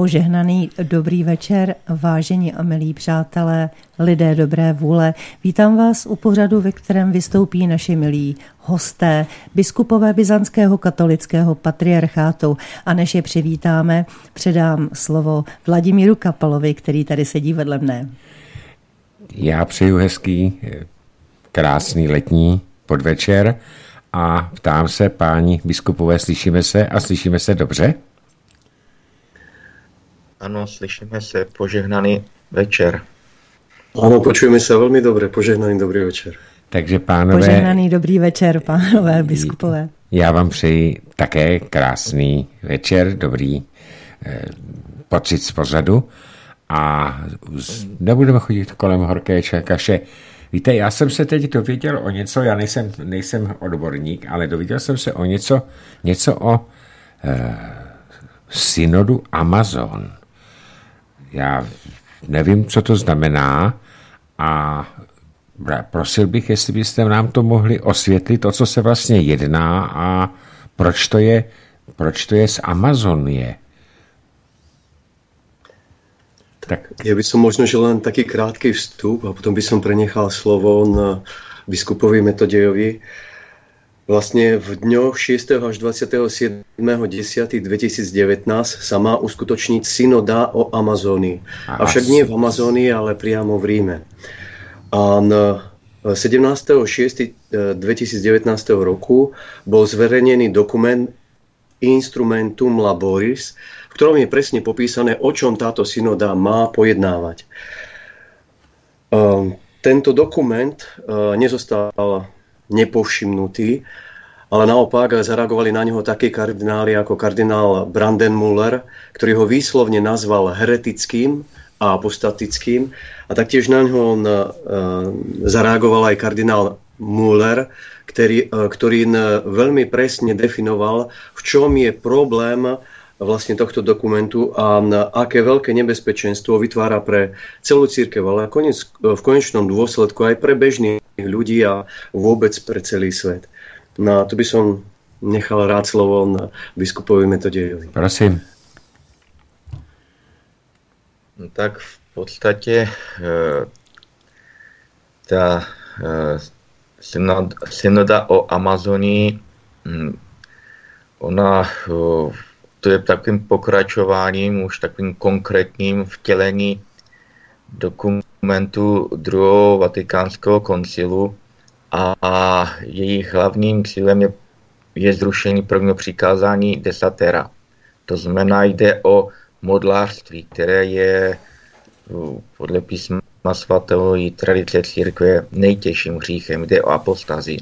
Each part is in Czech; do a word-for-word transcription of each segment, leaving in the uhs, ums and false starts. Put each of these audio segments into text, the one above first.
Požehnaný dobrý večer, vážení a milí přátelé, lidé dobré vůle. Vítám vás u pořadu, ve kterém vystoupí naši milí hosté, biskupové byzantského katolického patriarchátu. A než je přivítáme, předám slovo Vladimíru Kapalovi, který tady sedí vedle mne. Já přeju hezký, krásný letní podvečer a ptám se, páni biskupové, slyšíme se a slyšíme se dobře? Ano, slyšíme se, požehnaný večer. Ano, počujeme se velmi dobře, požehnaný dobrý večer. Takže pánové... Požehnaný dobrý večer, pánové biskupové. Já vám přeji také krásný večer, dobrý eh, pocit z pořadu a nebudeme chodit kolem horké kaše. Víte, já jsem se teď dověděl o něco, já nejsem, nejsem odborník, ale dověděl jsem se o něco, něco o eh, synodu Amazon. Já nevím, co to znamená a prosil bych, jestli byste nám to mohli osvětlit, o co se vlastně jedná a proč to je, proč to je z Amazonie. Tak. Ja by som možno, že len taký krátky vstup a potom by som prenechal slovo na biskupovi Metodějovi. Vlastne v dňoch šiesteho až dvadsiateho siedmeho októbra dvetisícdevätnásť sa má uskutočniť synoda o Amazónii. Avšak nie v Amazónii, ale priamo v Ríme. A sedemnásteho šiesteho dvetisícdevätnásť roku bol zverejnený dokument Instrumentum Laboris, v ktorom je presne popísané, o čom táto synoda má pojednávať. Tento dokument nezostal nepovšimnutý, ale naopak zareagovali na neho takí kardináli ako kardinál Brandmüller, ktorý ho výslovne nazval heretickým a apostatickým, a taktiež na neho zareagoval aj kardinál Müller, ktorý, ktorý veľmi presne definoval, v čom je problém vlastne tohto dokumentu a aké veľké nebezpečenstvo vytvára pre celú cirkev, ale konec, v konečnom dôsledku aj pre bežných ľudí a vôbec pre celý svet. No, tu by som nechal rád slovo na biskupovi Metodějovi. Prosím. No, tak v podstate tá synoda o Amazonii, ona to je takým pokračováním, už takovým konkrétním vtělení dokumentu druhého Vatikánského koncilu a, a jejich hlavním cílem je, je zrušení prvního přikázání desatera. To znamená, jde o modlářství, které je podle písma svatého i tradice církve nejtěžším hříchem, jde o apostazii.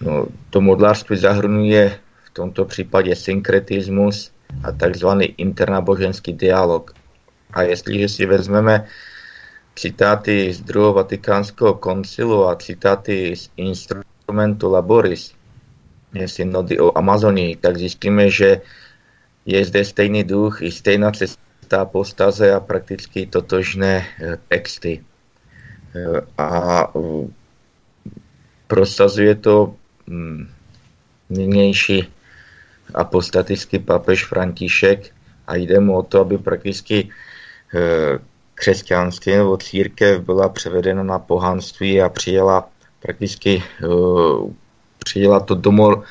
No, to modlářství zahrnuje v tomto případě synkretismus a takzvaný internáboženský dialog. A jestliže si vezmeme citáty z druhého Vatikánského koncilu a citáty z Instrumentu Laboris, synody o Amazonii, tak zjistíme, že je zde stejný duch i stejná cesta apostaze a prakticky totožné texty. A prosazuje to nynější apostatický papež František a jde mu o to, aby prakticky křesťanství nebo církev byla převedena na pohanství a přijela prakticky přijela to, domor,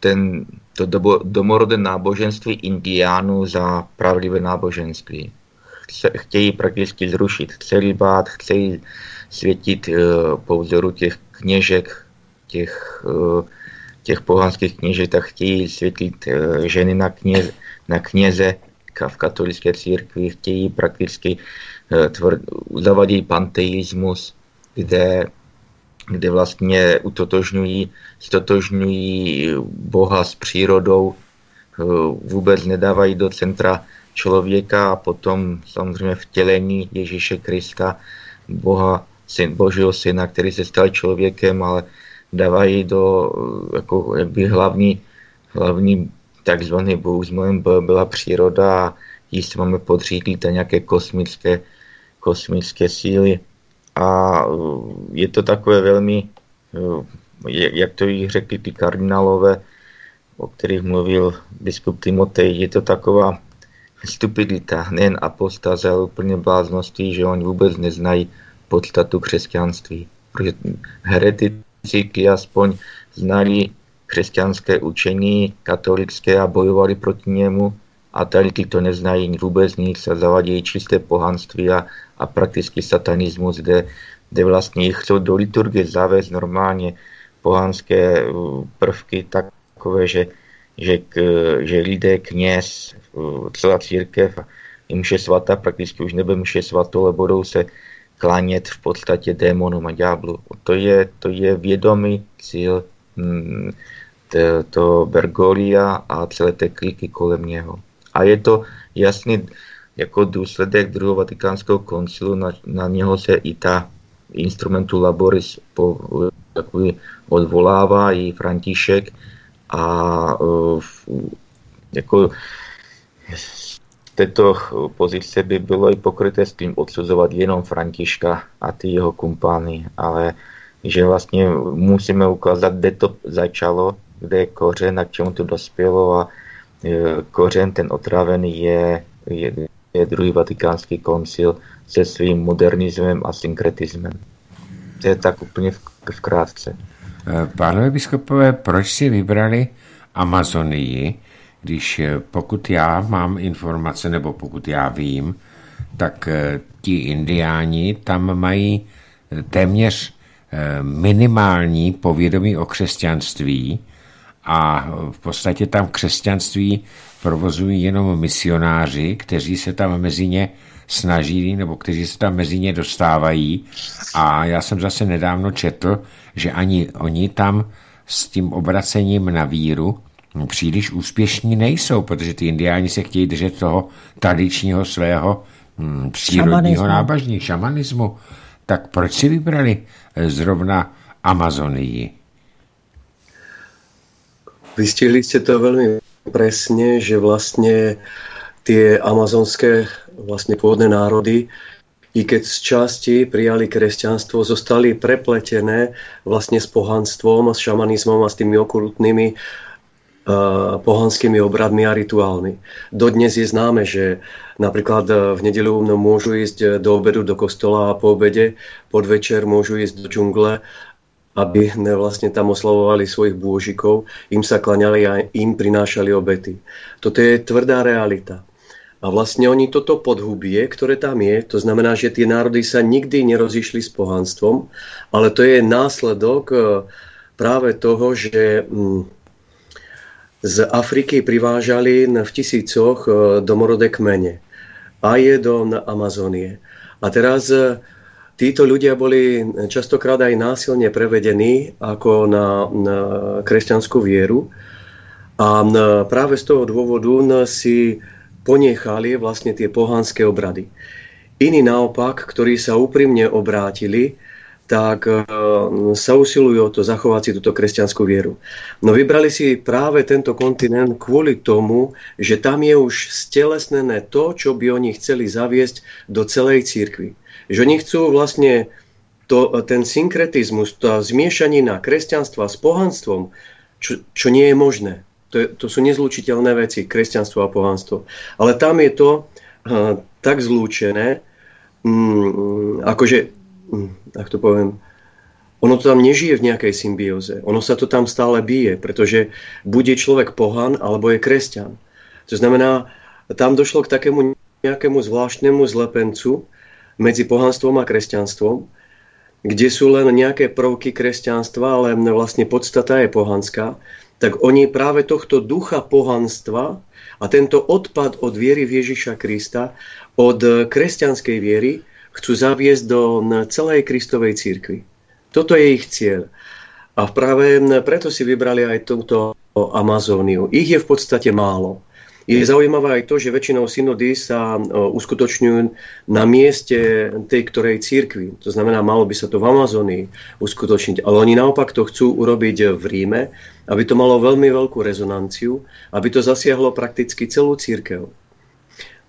ten, to dobo, domorodé náboženství indiánů za pravdivé náboženství. Chce, chtějí prakticky zrušit celibát, chtějí světit po vzoru těch kněžek, těch těch pohanských kněžitách, chtějí světlit ženy na kněze, na kněze v katolické církvi, chtějí prakticky zavadit panteismus, kde, kde vlastně utotožňují, stotožňují Boha s přírodou, vůbec nedávají do centra člověka a potom samozřejmě vtělení Ježíše Krista, Boha, syn, Božího syna, který se stal člověkem, ale dávají do jako, jak by hlavní, hlavní takzvaný bohuzmem byla příroda a jí se máme podřídit a nějaké kosmické, kosmické síly. A je to takové velmi, jak to jich řekli ty kardinálové, o kterých mluvil biskup Timotej, je to taková stupidita, nejen apostaze, ale úplně blázností, že oni vůbec neznají podstatu křesťanství. Protože heretici aspoň znali křesťanské učení katolické a bojovali proti němu, a tady ty to neznají vůbec nic a zavadějí čisté pohanství a, a prakticky satanismus, kde, kde vlastně chcou do liturgie zavést normálně pohanské prvky takové, že, že, k, že lidé, kněz, celá církev, mše svatá, prakticky už nebe mše svatou, ale budou se klanět v podstatě démonům a ďáblu. To je, to je vědomý cíl hm, to, to Bergoglia a celé té kliky kolem něho. A je to jasný jako důsledek druhého Vatikánského koncilu, na, na něho se i ta Instrumentum Laboris po, takový odvolává, i František. A jako z této pozice by bylo i pokryté s tím odsuzovat jenom Františka a ty jeho kumpány, ale že vlastně musíme ukázat, kde to začalo, kde je kořen a k čemu to dospělo. A kořen ten otrávený je, je, je druhý Vatikánský koncil se svým modernismem a synkretismem. To je tak úplně v, v krátce. Pánové biskupové, proč si vybrali Amazonii, když pokud já mám informace, nebo pokud já vím, tak ti indiáni tam mají téměř minimální povědomí o křesťanství a v podstatě tam křesťanství provozují jenom misionáři, kteří se tam mezi ně snaží, nebo kteří se tam mezi ně dostávají. A já jsem zase nedávno četl, že ani oni tam s tím obracením na víru příliš úspěšní nejsou, protože ty indiáni se chtějí držet toho tradičního svého hm, přírodního náboženství, šamanismu. Tak proč si vybrali zrovna Amazonii? Vystihli ste to veľmi presne, že vlastne tie amazonské vlastne pôvodné národy, i keď z časti prijali kresťanstvo, zostali prepletené vlastne s pohanstvom, s šamanizmom a s tými okultnými uh, pohanskými obradmi a rituálmi. Dodnes je známe, že napríklad v nedeľu môžu ísť do obedu do kostola a po obede podvečer môžu ísť do džungle, aby vlastne tam oslavovali svojich bôžikov, im sa klaňali a im prinášali obety. Toto je tvrdá realita. A vlastne oni toto podhubie, ktoré tam je, to znamená, že tie národy sa nikdy nerozišli s pohanstvom, ale to je následok práve toho, že z Afriky privážali v tisícoch domorodé kmene aj do Amazonie. A teraz títo ľudia boli častokrát aj násilne prevedení ako na, na kresťanskú vieru a na, práve z toho dôvodu na, si ponechali vlastne tie pohanské obrady. Iní naopak, ktorí sa úprimne obrátili, tak e, sa usilujú o to zachovať si túto kresťanskú vieru. No vybrali si práve tento kontinent kvôli tomu, že tam je už stelesnené to, čo by oni chceli zaviesť do celej cirkvi. Že oni chcú vlastne to, ten synkretizmus, tá zmiešanina kresťanstva s pohanstvom, čo, čo nie je možné. To, je, to sú nezlučiteľné veci, kresťanstvo a pohanstvo. Ale tam je to uh, tak zlúčené, um, akože, um, tak to poviem, ono to tam nežije v nejakej symbióze. Ono sa to tam stále bije, pretože buď je človek pohan, alebo je kresťan. To znamená, tam došlo k takému nejakému zvláštnemu zlepencu medzi pohanstvom a kresťanstvom, kde sú len nejaké prvky kresťanstva, ale vlastne podstata je pohanská, tak oni práve tohto ducha pohanstva a tento odpad od viery v Ježiša Krista, od kresťanskej viery, chcú zaviesť do celej Kristovej cirkvi. Toto je ich cieľ. A práve preto si vybrali aj túto Amazóniu. Ich je v podstate málo. Je zaujímavé aj to, že väčšinou synody sa uskutočňujú na mieste tej ktorej cirkvi. To znamená, malo by sa to v Amazónii uskutočniť. Ale oni naopak to chcú urobiť v Ríme, aby to malo veľmi veľkú rezonanciu, aby to zasiahlo prakticky celú cirkev.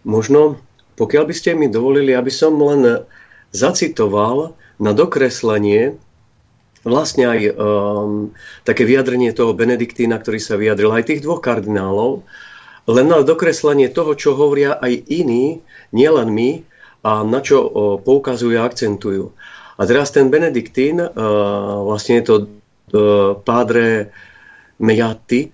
Možno, pokiaľ by ste mi dovolili, aby som len zacitoval na dokreslenie vlastne aj um, také vyjadrenie toho Benediktína, ktorý sa vyjadril, aj tých dvoch kardinálov, len na dokreslenie toho, čo hovoria aj iní, nielen my, a na čo poukazujú a akcentujú. A teraz ten Benediktín, vlastne je to pádre Mejaty,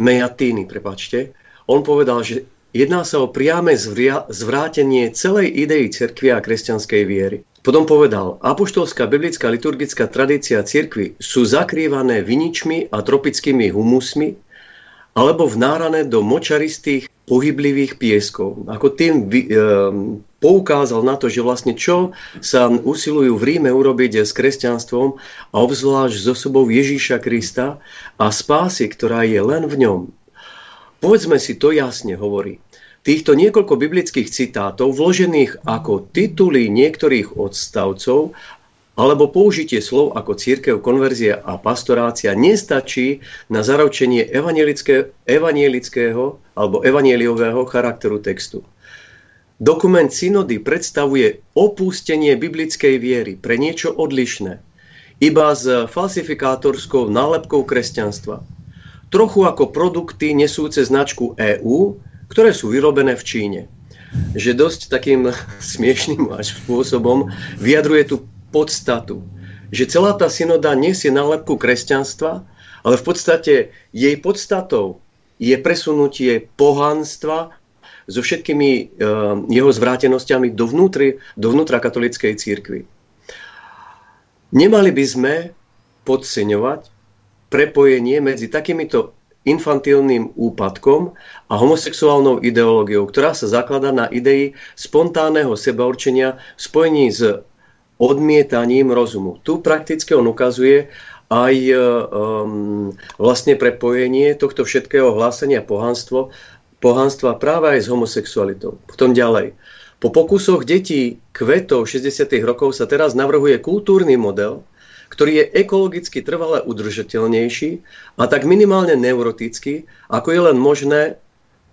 Mejatíny, prepáčte, on povedal, že jedná sa o priame zvrátenie celej idei cirkvi a kresťanskej viery. Potom povedal, apoštolská biblická liturgická tradícia cirkvi sú zakrývané viničmi a tropickými humusmi alebo vnárané do močaristých pohyblivých pieskov. Ako tým vy, e, poukázal na to, že vlastne čo sa usilujú v Ríme urobiť s kresťanstvom a obzvlášť s osobou Ježíša Krista a spásy, ktorá je len v ňom. Povedzme si to jasne, hovorí. Týchto niekoľko biblických citátov, vložených ako tituly niektorých odstavcov, alebo použitie slov ako cirkev, konverzia a pastorácia, nestačí na zaručenie evangelického alebo evangeliového charakteru textu. Dokument synody predstavuje opustenie biblickej viery pre niečo odlišné, iba s falsifikátorskou nálepkou kresťanstva. Trochu ako produkty nesúce značku é ú, ktoré sú vyrobené v Číne. Že dosť takým smiešným až spôsobom vyjadruje tú podstatu, že celá tá synoda nesie nálepku kresťanstva, ale v podstate jej podstatou je presunutie pohanstva so všetkými e, jeho zvrátenosťami dovnútri, dovnútra katolíckej cirkvi. Nemali by sme podceňovať prepojenie medzi takýmito infantilným úpadkom a homosexuálnou ideológiou, ktorá sa zakladá na idei spontánneho sebaurčenia v spojení s odmietaním rozumu. Tu prakticky on ukazuje aj um, vlastne prepojenie tohto všetkého hlásenia pohanstvo, pohanstva práve aj s homosexualitou. Potom ďalej. Po pokusoch detí kvetov šesťdesiatych rokov sa teraz navrhuje kultúrny model, ktorý je ekologicky trvale udržateľnejší a tak minimálne neurotický, ako je len možné,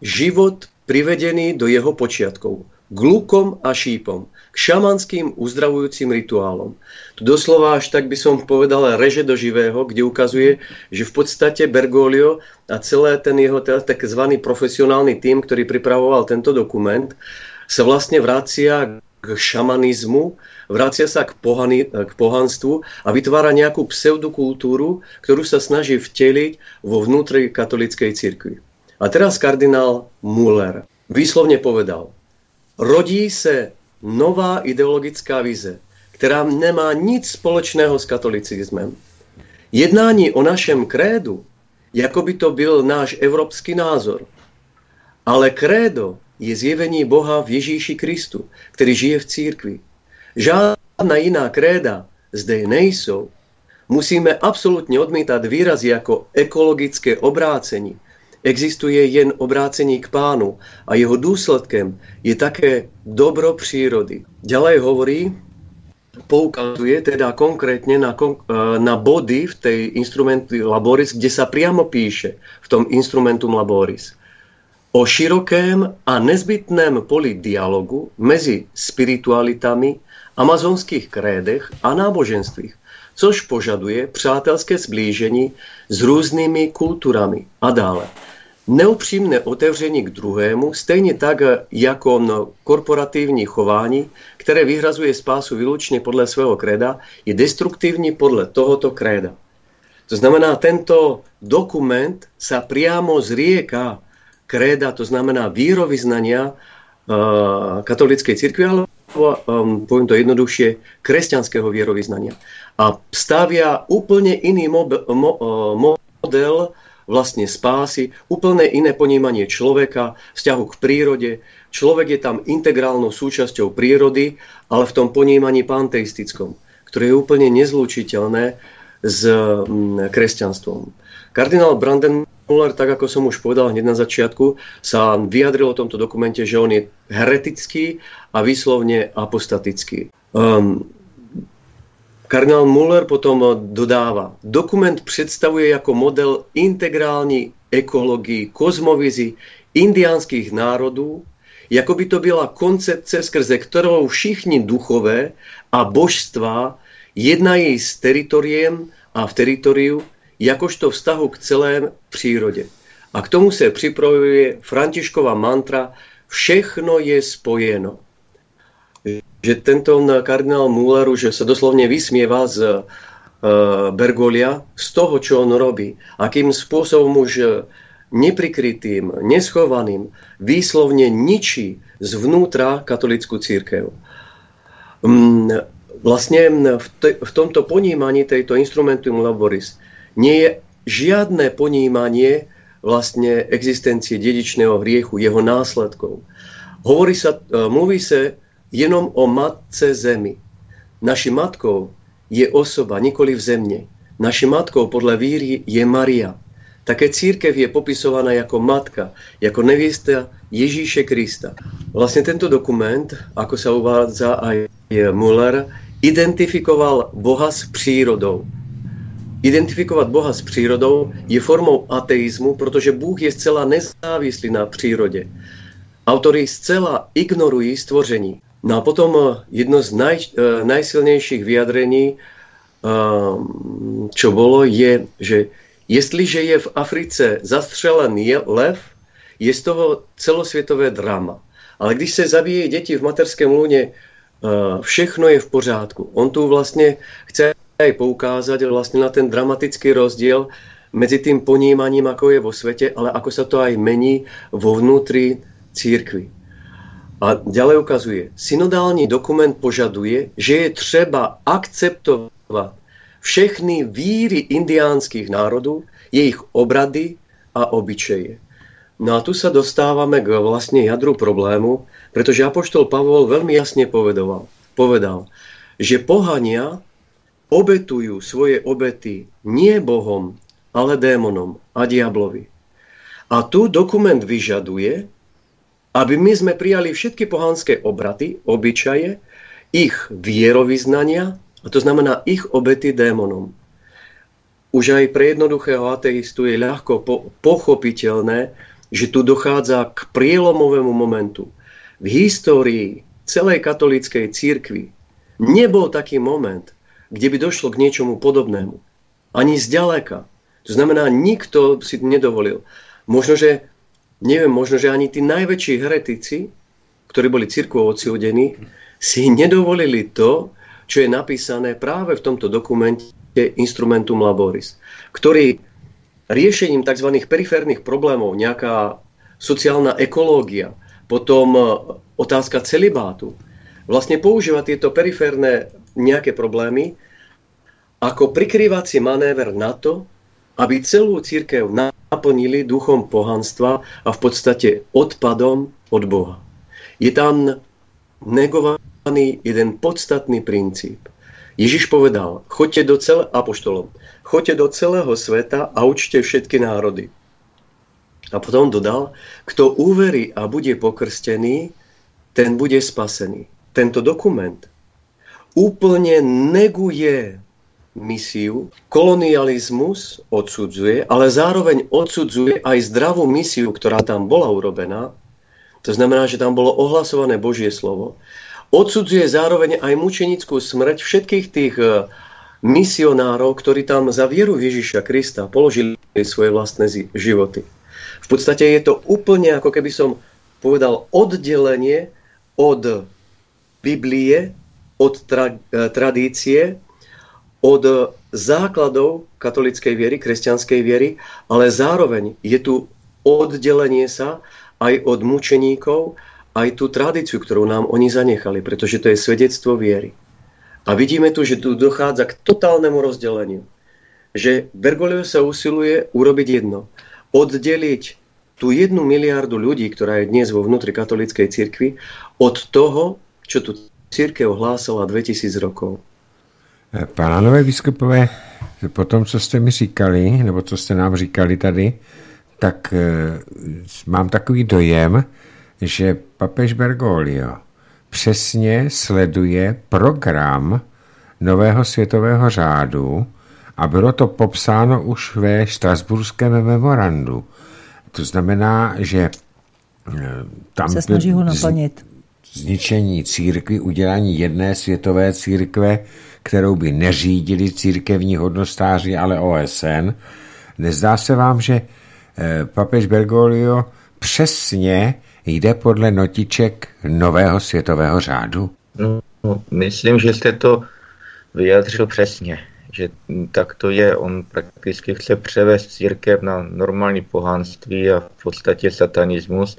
život privedený do jeho počiatkov, k lukom a šípom, k šamanským uzdravujúcim rituálom. Tu doslova až tak by som povedal reže do živého, kde ukazuje, že v podstate Bergoglio a celé ten jeho tzv. Profesionálny tím, ktorý pripravoval tento dokument, sa vlastne vracia k šamanizmu, vracia sa k, pohani, k pohanstvu a vytvára nejakú pseudokultúru, ktorú sa snaží vteliť vo vnútri katolíckej cirkvi. A teraz kardinál Müller výslovne povedal, rodí se nová ideologická vize, která nemá nic společného s katolicismem. Jednání o našem krédu, jako by to byl náš evropský názor, ale krédo je zjevení Boha v Ježíši Kristu, který žije v církvi. Žádná jiná kréda zde nejsou. Musíme absolutně odmítat výrazy jako ekologické obrácení. Existuje jen obrácení k pánu a jeho důsledkem je také dobro přírody. Ďalej hovorí, poukazuje teda konkrétne na, na body v tej Instrumentu Laboris, kde sa priamo píše v tom Instrumentum Laboris o širokém a nezbytném poli dialogu mezi spiritualitami, amazonských krédech a náboženstvích, což požaduje přátelské zblížení s různými kulturami a dále. Neupřímné otevření k druhému, stejně tak jako no korporativní chování, které vyhrazuje spásu výlučně podle svého kréda, je destruktivní podle tohoto kréda. To znamená, tento dokument sa priamo zrieka kréda, to znamená vírovyznania e, katolíckej cirkvi, ale um, poviem to jednoduchšie, kresťanského vírovyznania. A stavia úplne iný mo, mo, mo, model vlastne spásy, úplne iné ponímanie človeka, vzťahu k prírode. Človek je tam integrálnou súčasťou prírody, ale v tom ponímaní panteistickom, ktoré je úplne nezlučiteľné s kresťanstvom. Kardinál Brandmüller, tak ako som už povedal hneď na začiatku, sa vyjadril o tomto dokumente, že on je heretický a výslovne apostatický. Um, Kardinál Müller potom dodává, dokument představuje jako model integrální ekologii, kozmovizi indiánských národů, jako by to byla koncepce, skrze kterou všichni duchové a božstva jednají s teritoriem a v teritoriu, jakožto vztahu k celé přírodě. A A k tomu se připravuje Františkova mantra všechno je spojeno. Že tento kardinál Mülleru, že se doslovně vysměvá z uh, Bergoglia, z toho, čo on robí. Akým způsobem už nepřikrytým, neschovaným, výslovně ničí zvnútra katolickou církev. Um, Vlastně v, te, v tomto ponímaní tejto Instrumentum Laboris nie je žiadne ponímanie vlastne existencie dedičného hriechu, jeho následkov. Hovorí sa, mluví sa jenom o matce zemi. Naši matkou je osoba, nikoli v zemne. Naši matkou podľa víry je Maria. Také církev je popisovaná jako matka, jako nevěsta Ježíše Krista. Vlastně tento dokument, ako sa uvádza aj Müller, identifikoval Boha s přírodou. Identifikovat Boha s přírodou je formou ateizmu, protože Bůh je zcela nezávislý na přírodě. Autory zcela ignorují stvoření. No a potom jedno z naj, najsilnějších vyjadrení, čo bolo, je, že jestliže je v Africe zastřelen je lev, je z toho celosvětové drama. Ale když se zabíjí děti v materském lůně, všechno je v pořádku. On tu vlastně chce aj poukázať vlastně na ten dramatický rozdíl mezi tým ponímaním, ako je vo svete, ale ako sa to aj mení vo vnútri církvy. A ďalej ukazuje, synodální dokument požaduje, že je třeba akceptovat všechny víry indiánských národů, jejich obrady a obyčeje. No a tu sa dostávame k vlastne jadru problému, pretože apoštol Pavol veľmi jasne povedal, povedal, že pohania obetujú svoje obety nie Bohom, ale démonom a diablovi. A tu dokument vyžaduje, aby my sme prijali všetky pohanské obraty, obyčaje, ich vierovyznania, a to znamená ich obety démonom. Už aj pre jednoduchého ateistu je ľahko po- pochopiteľné, že tu dochádza k prielomovému momentu. V histórii celej katolíckej cirkvi nebol taký moment, kde by došlo k niečomu podobnému. Ani zďaleka. To znamená, nikto si nedovolil. Možno, že, neviem, možno, že ani tí najväčší heretici, ktorí boli cirkvou odsúdení, si nedovolili to, čo je napísané práve v tomto dokumente Instrumentum Laboris, ktorý riešením tzv. Periférnych problémov, nejaká sociálna ekológia, potom otázka celibátu, vlastne používa tieto periférne nejaké problémy ako prikryvací manéver na to, aby celú cirkev naplnili duchom pohanstva a v podstate odpadom od Boha. Je tam negovaný jeden podstatný princíp. Ježiš povedal, choďte do celého, apoštolom, choďte do celého sveta a učte všetky národy. A potom dodal, kto uverí a bude pokrstený, ten bude spasený. Tento dokument úplne neguje misiu, kolonializmus odsudzuje, ale zároveň odsudzuje aj zdravú misiu, ktorá tam bola urobená. To znamená, že tam bolo ohlasované Božie slovo. Odsudzuje zároveň aj mučenickú smrť všetkých tých misionárov, ktorí tam za vieru Ježiša Krista položili svoje vlastné životy. V podstate je to úplne, ako keby som povedal, oddelenie od Biblie, od tra- tradície, od základov katolíckej viery, kresťanskej viery, ale zároveň je tu oddelenie sa aj od mučeníkov, aj tú tradíciu, ktorú nám oni zanechali, pretože to je svedectvo viery. A vidíme tu, že tu dochádza k totálnemu rozdeleniu. Že Bergoglio sa usiluje urobiť jedno. Oddeliť tú jednu miliardu ľudí, ktorá je dnes vo vnútri katolíckej cirkvi, od toho, čo tu církev hlásala dva tisíce rokov. Pánové biskupové, po tom, co ste mi říkali, nebo co ste nám říkali tady, tak e, mám takový dojem, že papež Bergoglio přesně sleduje program nového světového řádu a bylo to popsáno už ve štrasburském memorandu. To znamená, že tam se snaží ho naplnit. Zničení církvy, udělání jedné světové církve, kterou by neřídili církevní hodnostáři, ale O S N. Nezdá se vám, že papež Bergoglio přesně jde podle notiček nového světového řádu? No, myslím, že jste to vyjádřil přesně, že tak to je. On prakticky chce převést církev na normální pohánství a v podstatě satanismus.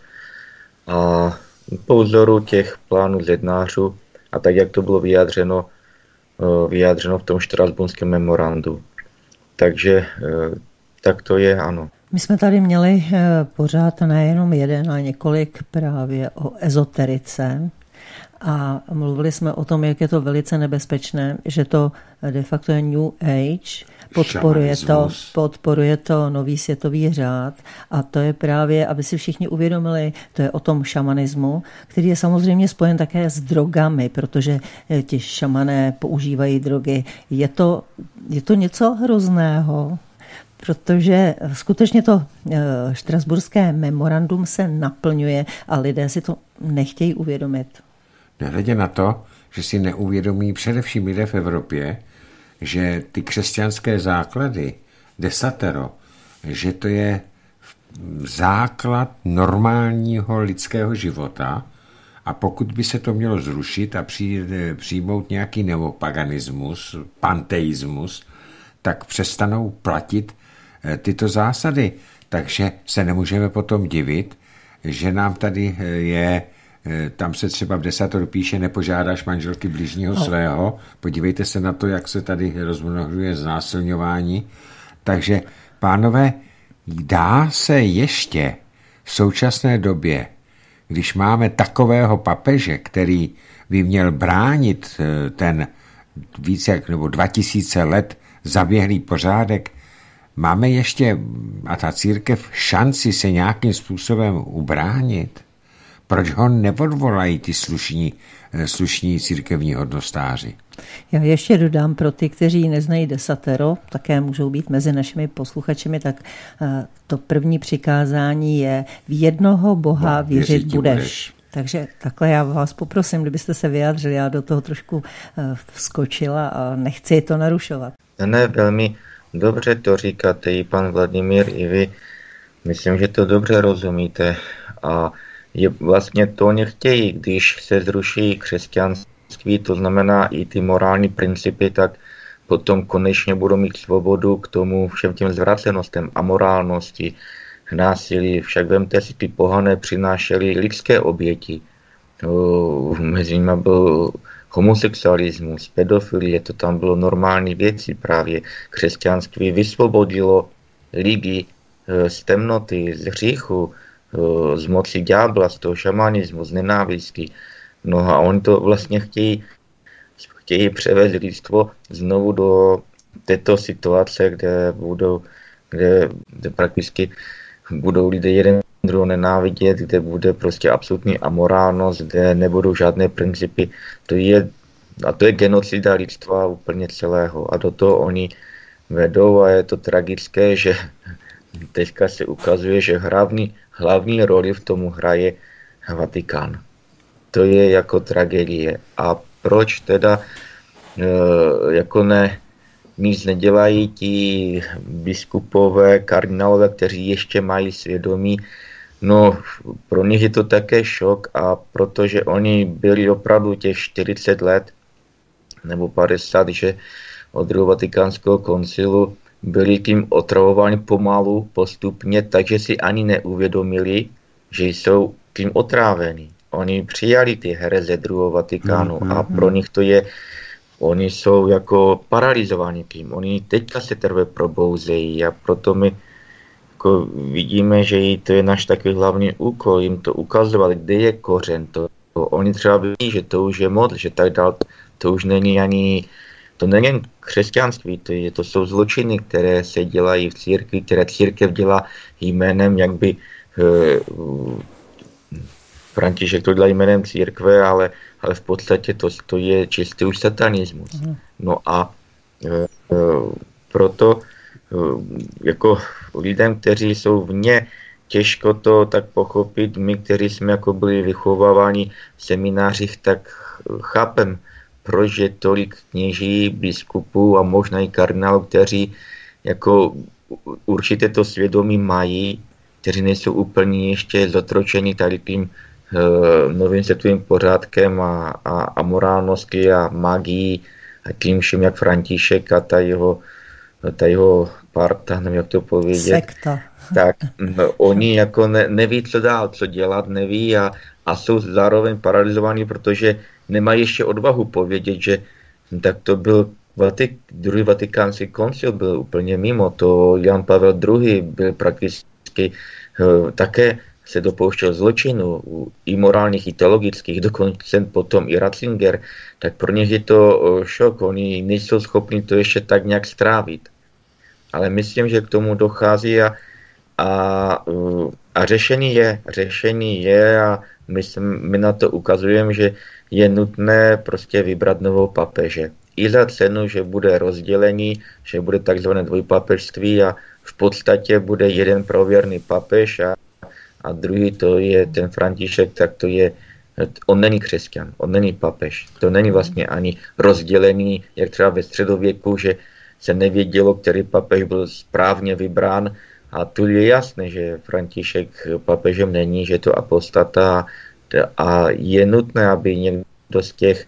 A po vzoru těch plánů zednářů a tak, jak to bylo vyjádřeno, vyjádřeno v tom štrasburském memorandu. Takže tak to je, ano. My jsme tady měli pořád nejenom jeden, ale několik právě o ezoterice. A mluvili jsme o tom, jak je to velice nebezpečné, že to de facto je New Age, podporuje to, podporuje to nový světový řád. A to je právě, aby si všichni uvědomili, to je o tom šamanismu, který je samozřejmě spojen také s drogami, protože ti šamané používají drogy. Je to, je to něco hrozného? Protože skutečně to štrasburské memorandum se naplňuje a lidé si to nechtějí uvědomit. Nehledě na to, že si neuvědomí především lidé v Evropě, že ty křesťanské základy, desatero, že to je základ normálního lidského života, a pokud by se to mělo zrušit a přijmout nějaký neopaganismus, panteismus, tak přestanou platit tyto zásady. Takže se nemůžeme potom divit, že nám tady je, tam se třeba v desatoru píše, nepožádáš manželky blížního svého. Podívejte se na to, jak se tady rozmnožuje znásilňování. Takže, pánové, dá se ještě v současné době, když máme takového papeže, který by měl bránit ten více jak nebo dva tisíce let zaběhlý pořádek, máme ještě, a ta církev, šanci se nějakým způsobem ubránit? Proč ho neodvolají ty slušní, slušní církevní hodnostáři? Já ještě dodám pro ty, kteří neznají desatero, také můžou být mezi našimi posluchačemi, tak to první přikázání je: v jednoho Boha no, věřit budeš. budeš. Takže takhle já vás poprosím, kdybyste se vyjádřili, já do toho trošku vskočila a nechci to narušovat. Ne, velmi dobře to říkáte i pan Vladimír, i vy. Myslím, že to dobře rozumíte. A je vlastně to nechtějí, když se zruší křesťanství, to znamená i ty morální principy, tak potom konečně budou mít svobodu k tomu všem těm zvracenostem, amorálnosti, násilí. Však vemte si, ty pohané přinášeli lidské oběti. Mezi nimi byl homosexualismus, pedofilie, to tam bylo normální věci právě. Křesťanství vysvobodilo lidi z temnoty, z hříchu, z moci ďábla, z toho šamanismu, z nenávistí. No a oni to vlastně chtějí, chtějí převést lidstvo znovu do této situace, kde budou, kde, kde prakticky budou lidé jeden druhého nenávidět, kde bude prostě absolutní amorálnost, kde nebudou žádné principy. To je, a to je genocida lidstva úplně celého. A do toho oni vedou a je to tragické, že teďka se ukazuje, že hlavní, hlavní roli v tomu hraje Vatikán. To je jako tragédie. A proč teda e, jako ne, nic nedělají ti biskupové, kardinálové, kteří ještě mají svědomí? No, pro ně je to také šok, a protože oni byli opravdu těch čtyřicet let nebo padesát, že od druhého Vatikánského koncilu byli tím otravováni pomalu, postupně, takže si ani neuvědomili, že jsou tím otráveni. Oni přijali ty hereze druhého Vatikánu mm, mm, a pro nich to je, oni jsou jako paralizováni tím. Oni teďka se teprve probouzejí, a proto my jako vidíme, že to je náš takový hlavní úkol, jim to ukazovat, kde je kořen toho. Oni třeba vidí, že to už je moc, že tak dál, to už není ani... To není křesťanství, to, je, to jsou zločiny, které se dělají v církvi, které církev dělá jménem, jak by e, František to dělá jménem církve, ale, ale v podstatě to, to je čistý už satanismus. Mm. No a e, e, proto e, jako lidem, kteří jsou vně, těžko to tak pochopit. My, kteří jsme jako byli vychováváni v seminářích, tak chápem, proč je tolik kněží, biskupů a možná i kardinálů, kteří jako určitě to svědomí mají, kteří nejsou úplně ještě zotročeni tady tím e, novým světovým pořádkem a, a, a morálností a magií a tím všem, jak František a ta jeho, ta jeho parta, nevím, jak to povědět. Sekta. Tak no, oni jako ne, neví, co dál, co dělat, neví a, a jsou zároveň paralizovaní, protože nemají ještě odvahu povědět, že tak to byl Vatik, druhý Vatikánský koncil byl úplně mimo, to Jan Pavel druhý byl prakticky také se dopouštěl zločinu, i morálních, i teologických, dokonce potom i Ratzinger, tak pro ně je to šok, oni nejsou schopni to ještě tak nějak strávit. Ale myslím, že k tomu dochází a, a, a řešení je, řešení je a my, my na to ukazujeme, že je nutné prostě vybrat novou papeže. I za cenu, že bude rozdělení, že bude takzvané dvojpapežství a v podstatě bude jeden prověrný papež a, a druhý to je ten František, tak to je, on není křesťan, on není papež. To není vlastně ani rozdělení, jak třeba ve středověku, že se nevědělo, který papež byl správně vybrán a tu je jasné, že František papežem není, že to apostata a je nutné, aby někdo z těch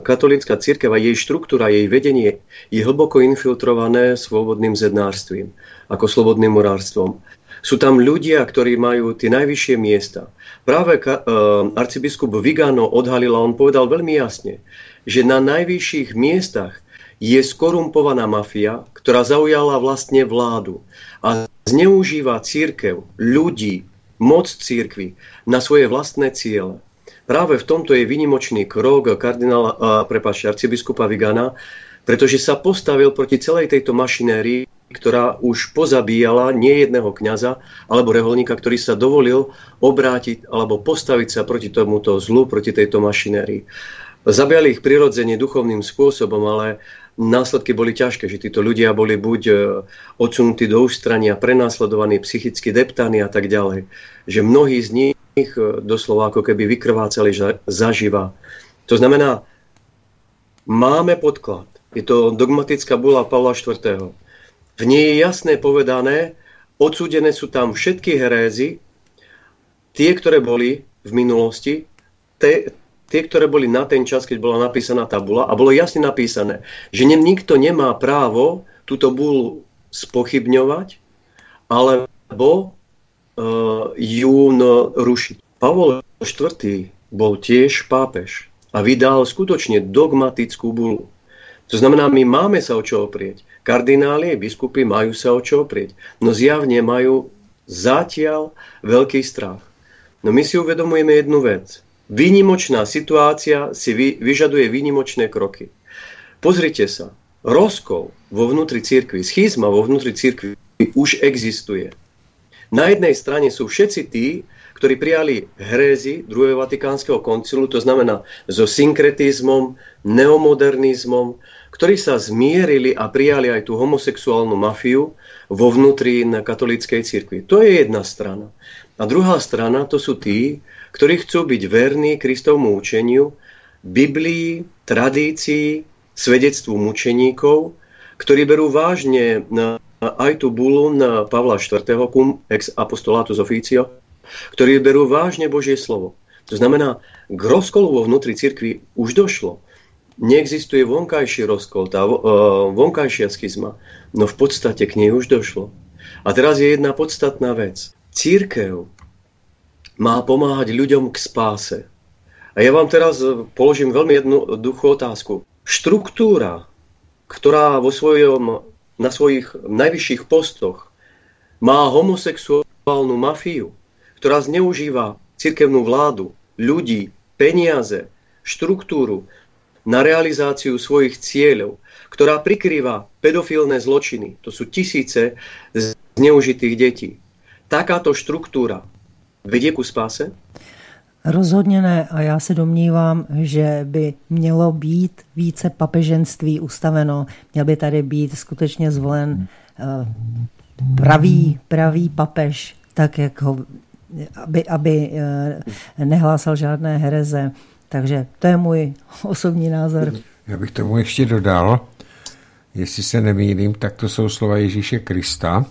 katolická cirkev a jej štruktúra, jej vedenie je hlboko infiltrované slobodným zednárstvím, ako slobodným murárstvom. Sú tam ľudia, ktorí majú tie najvyššie miesta. Práve ka, uh, arcibiskup Viganò odhalil a on povedal veľmi jasne, že na najvyšších miestach je skorumpovaná mafia, ktorá zaujala vlastne vládu a zneužíva církev, ľudí, moc církvy na svoje vlastné ciele. Práve v tomto je výnimočný krok kardinála, prepáčte, arcibiskupa Vigana, pretože sa postavil proti celej tejto mašinérii, ktorá už pozabíjala nejedného kňaza alebo reholníka, ktorý sa dovolil obrátiť alebo postaviť sa proti tomuto zlu, proti tejto mašinérii. Zabijali ich prirodzene duchovným spôsobom, ale následky boli ťažké, že títo ľudia boli buď odsunutí do ústrania, prenásledovaní, psychicky deptaní a tak ďalej. Že mnohí z nich doslova ako keby vykrvácali zaživa. To znamená, máme podklad. Je to dogmatická bula Pavla štvrtého V nej je jasné povedané, odsúdené sú tam všetky herézy, tie, ktoré boli v minulosti, tie, tie, ktoré boli na ten čas, keď bola napísaná tá bula, a bolo jasne napísané, že nikto nemá právo túto bulu spochybňovať alebo e, ju no, rušiť. Pavol štvrtý bol tiež pápež a vydal skutočne dogmatickú bulu. To znamená, my máme sa o čo oprieť. Kardináli, biskupy majú sa o čo oprieť. No zjavne majú zatiaľ veľký strach. No my si uvedomujeme jednu vec. Výnimočná situácia si vyžaduje výnimočné kroky. Pozrite sa, rozkol vo vnútri cirkvi, schizma vo vnútri cirkvi už existuje. Na jednej strane sú všetci tí, ktorí prijali herézy druhého Vatikánskeho koncilu, to znamená so synkretizmom, neomodernizmom, ktorí sa zmierili a prijali aj tú homosexuálnu mafiu vo vnútri katolíckej cirkvi. To je jedna strana. A druhá strana, to sú tí, ktorí chcú byť verní Kristovmu učeniu, Biblii, tradícii, svedectvu mučeníkov, ktorí berú vážne aj tú bulu Pavla štvrtého cum ex apostolatus officio, ktorí berú vážne Božie slovo. To znamená, k rozkolu vo vnútri cirkvi už došlo. Neexistuje vonkajší rozkol, tá vonkajšia schizma, no v podstate k nej už došlo. A teraz je jedna podstatná vec. Cirkev má pomáhať ľuďom k spáse. A ja vám teraz položím veľmi jednoduchú otázku. Štruktúra, ktorá vo svojom, na svojich najvyšších postoch má homosexuálnu mafiu, ktorá zneužíva cirkevnú vládu, ľudí, peniaze, štruktúru, na realizáciu svojich cieľov, ktorá prikrýva pedofilné zločiny. To sú tisíce zneužitých detí. Takáto štruktúra vedie ku spáse? Rozhodně ne, a já se domnívám, že by mělo být více papeženství ustaveno. Měl by tady být skutečně zvolen pravý, pravý papež, tak jak ho, aby, aby nehlásal žádné hereze. Takže to je můj osobní názor. Já bych tomu ještě dodal, jestli se nemýlím, tak to jsou slova Ježíše Krista,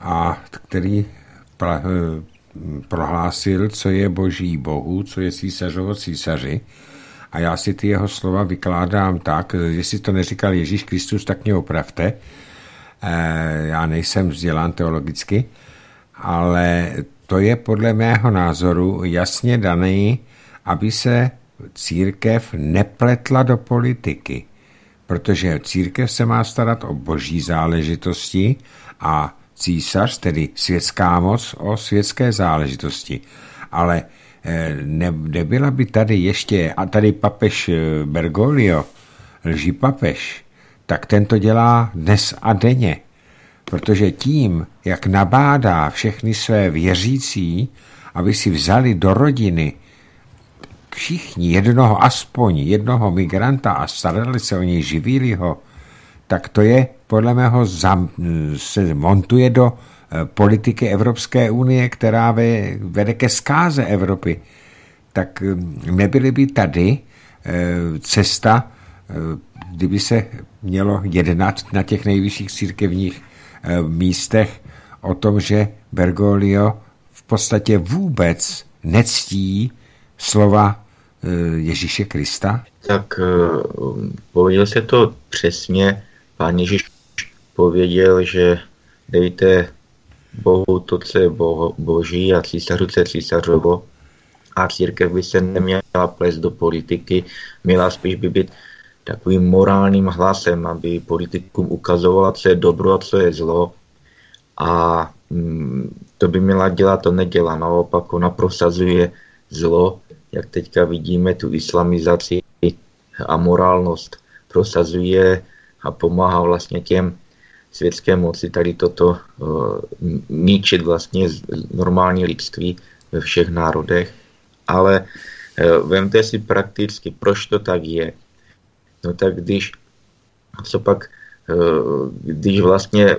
a který pra, prohlásil, co je boží bohu, co je císařovo císaři. A já si ty jeho slova vykládám tak, jestli to neříkal Ježíš Kristus, tak mě opravte. Já nejsem vzdělán teologicky, ale to je podle mého názoru jasně daný, aby se církev nepletla do politiky, protože církev se má starat o boží záležitosti a císař, tedy světská moc, o světské záležitosti. Ale nebyla by tady ještě, a tady papež Bergoglio, lží papež, tak ten to dělá dnes a denně, protože tím, jak nabádá všechny své věřící, aby si vzali do rodiny všichni jednoho, aspoň jednoho migranta a starali se o něj, živili ho, tak to je, podle mého, zam, se montuje do politiky Evropské unie, která vede ke zkáze Evropy. Tak nebyly by tady cesta, kdyby se mělo jednat na těch nejvyšších církevních místech o tom, že Bergoglio v podstatě vůbec nectí slova Ježíše Krista? Tak pověděl se to přesně. Pán Ježíš pověděl, že dejte Bohu to, co je bo- boží a císařu, co je císařovo, a církev by se neměla plést do politiky, měla spíš by být takovým morálním hlasem, aby politikům ukazovala, co je dobro a co je zlo, a mm, to by měla dělat, to nedělá. Naopak ona prosazuje zlo jak teďka vidíme, tu islamizaci a morálnost prosazuje a pomáhá vlastně těm světské moci tady toto ničit vlastně normální lidství ve všech národech. Ale vemte si prakticky, proč to tak je. No tak když, co pak, když vlastně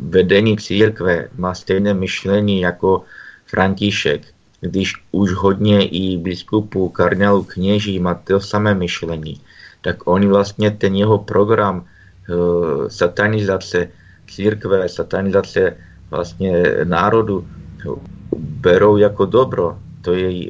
vedení církve má stejné myšlení jako František, když už hodně i biskupů, kardinálů, kněží má to samé myšlení, tak oni vlastně ten jeho program satanizace církve, satanizace vlastně národu berou jako dobro. To je,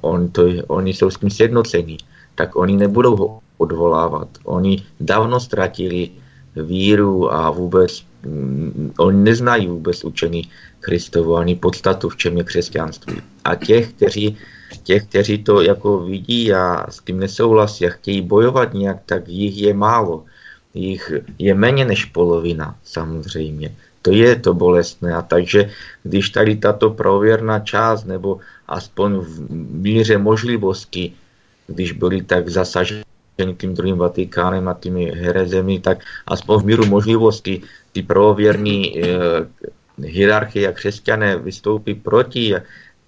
on, to je, oni jsou s tím sjednocení, tak oni nebudou ho odvolávat. Oni dávno ztratili víru a vůbec, mm, oni neznají vůbec učení Kristovu ani podstatu, v čem je křesťanství. A těch, kteří, těch, kteří to jako vidí a s tím nesouhlasí a chtějí bojovat nějak, tak jich je málo. Jich je méně než polovina, samozřejmě. To je to bolestné. A takže když tady tato prověrná část, nebo aspoň v míře možlivosti, když byli tak zasaženi tím druhým Vatikánem a těmi herezemi, tak aspoň v míru možlivosti ty prověrní eh, hierarchie a křesťané vystoupí proti,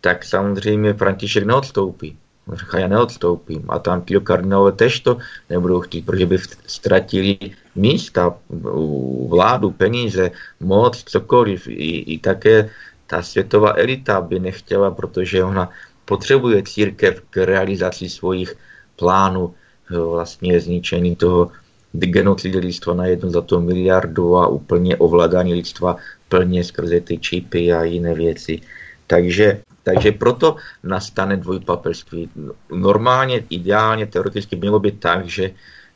tak samozřejmě František neodstoupí. Říká, já neodstoupím. A tam ty kardinálové tež to nebudou chtít, protože by ztratili místa, vládu, peníze, moc, cokoliv. I, i také ta světová elita by nechtěla, protože ona potřebuje církev k realizaci svojich plánů, vlastně zničení toho genocidy lidstva na jednu za to miliardu a úplně ovládání lidstva plně skrze ty čipy a jiné věci. Takže, takže proto nastane dvojpapežství. Normálně, ideálně, teoreticky mělo by tak, že,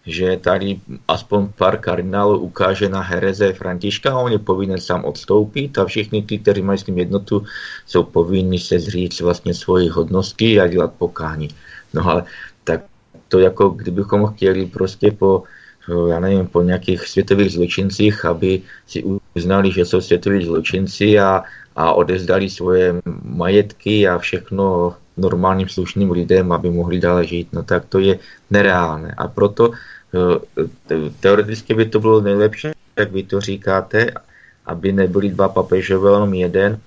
že tady aspoň pár kardinálů ukáže na hereze Františka a on je povinen sám odstoupit a všichni ty, kteří mají s ním jednotu, jsou povinni se zříct vlastně svojich hodností a dělat pokání. No ale tak to jako kdybychom chtěli prostě po, já nevím, po nějakých světových zločincích, aby si uznali, že jsou světoví zločinci a a odevzdali svoje majetky a všechno normálním slušným lidem, aby mohli dále žít, no tak to je nereálné. A proto teoreticky by to bylo nejlepší, jak vy to říkáte, aby nebyli dva papežové, jenom jeden.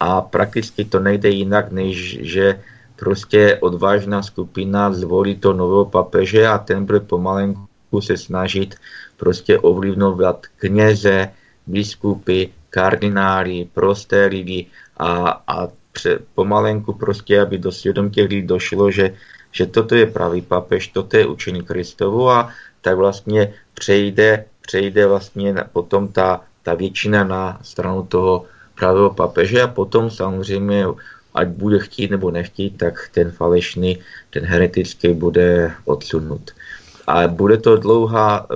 A prakticky to nejde jinak, než že prostě odvážná skupina zvolí to nového papeže a ten bude pomalenku se snažit prostě ovlivňovat kněze, biskupy, kardinály, prosté lidi a, a pře, pomalenku prostě, aby do svědomí těch lidí došlo, že, že toto je pravý papež, toto je učení Kristovu a tak vlastně přejde, přejde vlastně potom ta, ta většina na stranu toho pravého papeže a potom samozřejmě, ať bude chtít nebo nechtít, tak ten falešný, ten heretický bude odsunut. A bude to dlouhá,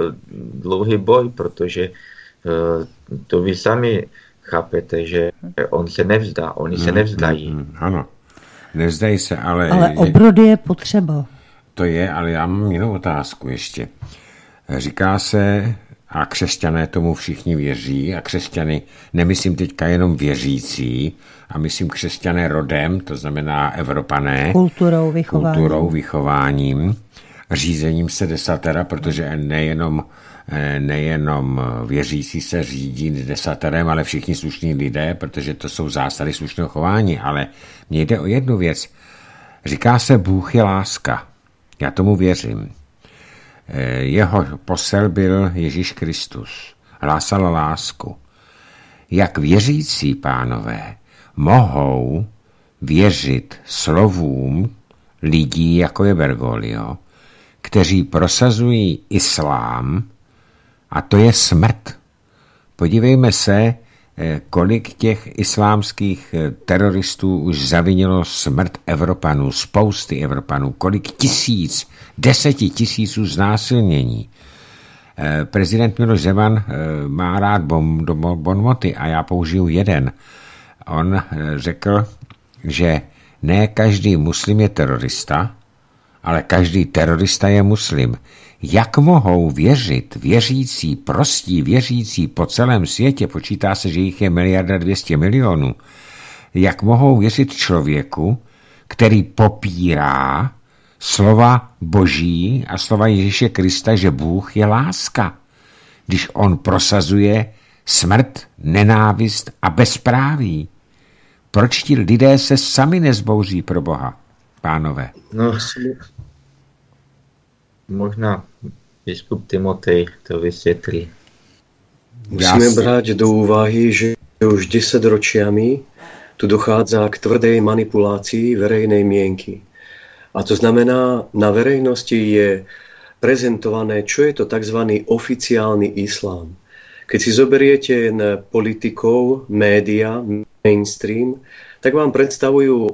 dlouhý boj, protože to vy sami chápete, že on se nevzdá, oni se nevzdají. Mm, mm, ano, nevzdají se, ale... Ale obrody je potřeba. To je, ale já mám jinou otázku ještě. Říká se, a křesťané tomu všichni věří, a křesťany, nemyslím teďka jenom věřící, a myslím křesťané rodem, to znamená Evropané, kulturou, vychováním, kulturou, vychováním řízením se desatera, protože nejenom nejenom věřící se řídí desaterem, ale všichni slušní lidé, protože to jsou zásady slušného chování, ale mně jde o jednu věc. Říká se, Bůh je láska. Já tomu věřím. Jeho posel byl Ježíš Kristus. Hlásal lásku. Jak věřící, pánové, mohou věřit slovům lidí, jako je Bergoglio, kteří prosazují islám, a to je smrt. Podívejme se, kolik těch islámských teroristů už zavinilo smrt Evropanů, spousty Evropanů, kolik tisíc, deseti tisíců znásilnění. Prezident Miloš Zeman má rád bonmoty a já použiju jeden. On řekl, že ne každý muslim je terorista, ale každý terorista je muslim. Jak mohou věřit věřící, prostí věřící po celém světě, počítá se, že jich je miliarda dvěstě milionů, jak mohou věřit člověku, který popírá slova Boží a slova Ježíše Krista, že Bůh je láska, když on prosazuje smrt, nenávist a bezpráví. Proč ti lidé se sami nezbouří pro Boha, pánové? No, možná biskup Timotej to vysvětlí. Musíme brát do úvahy, že už desaťročiami tu dochádza k tvrdej manipulácii verejnej mienky. A to znamená, na verejnosti je prezentované, čo je to tzv. Oficiálny islám. Keď si zoberiete politikov, média, mainstream, tak vám predstavujú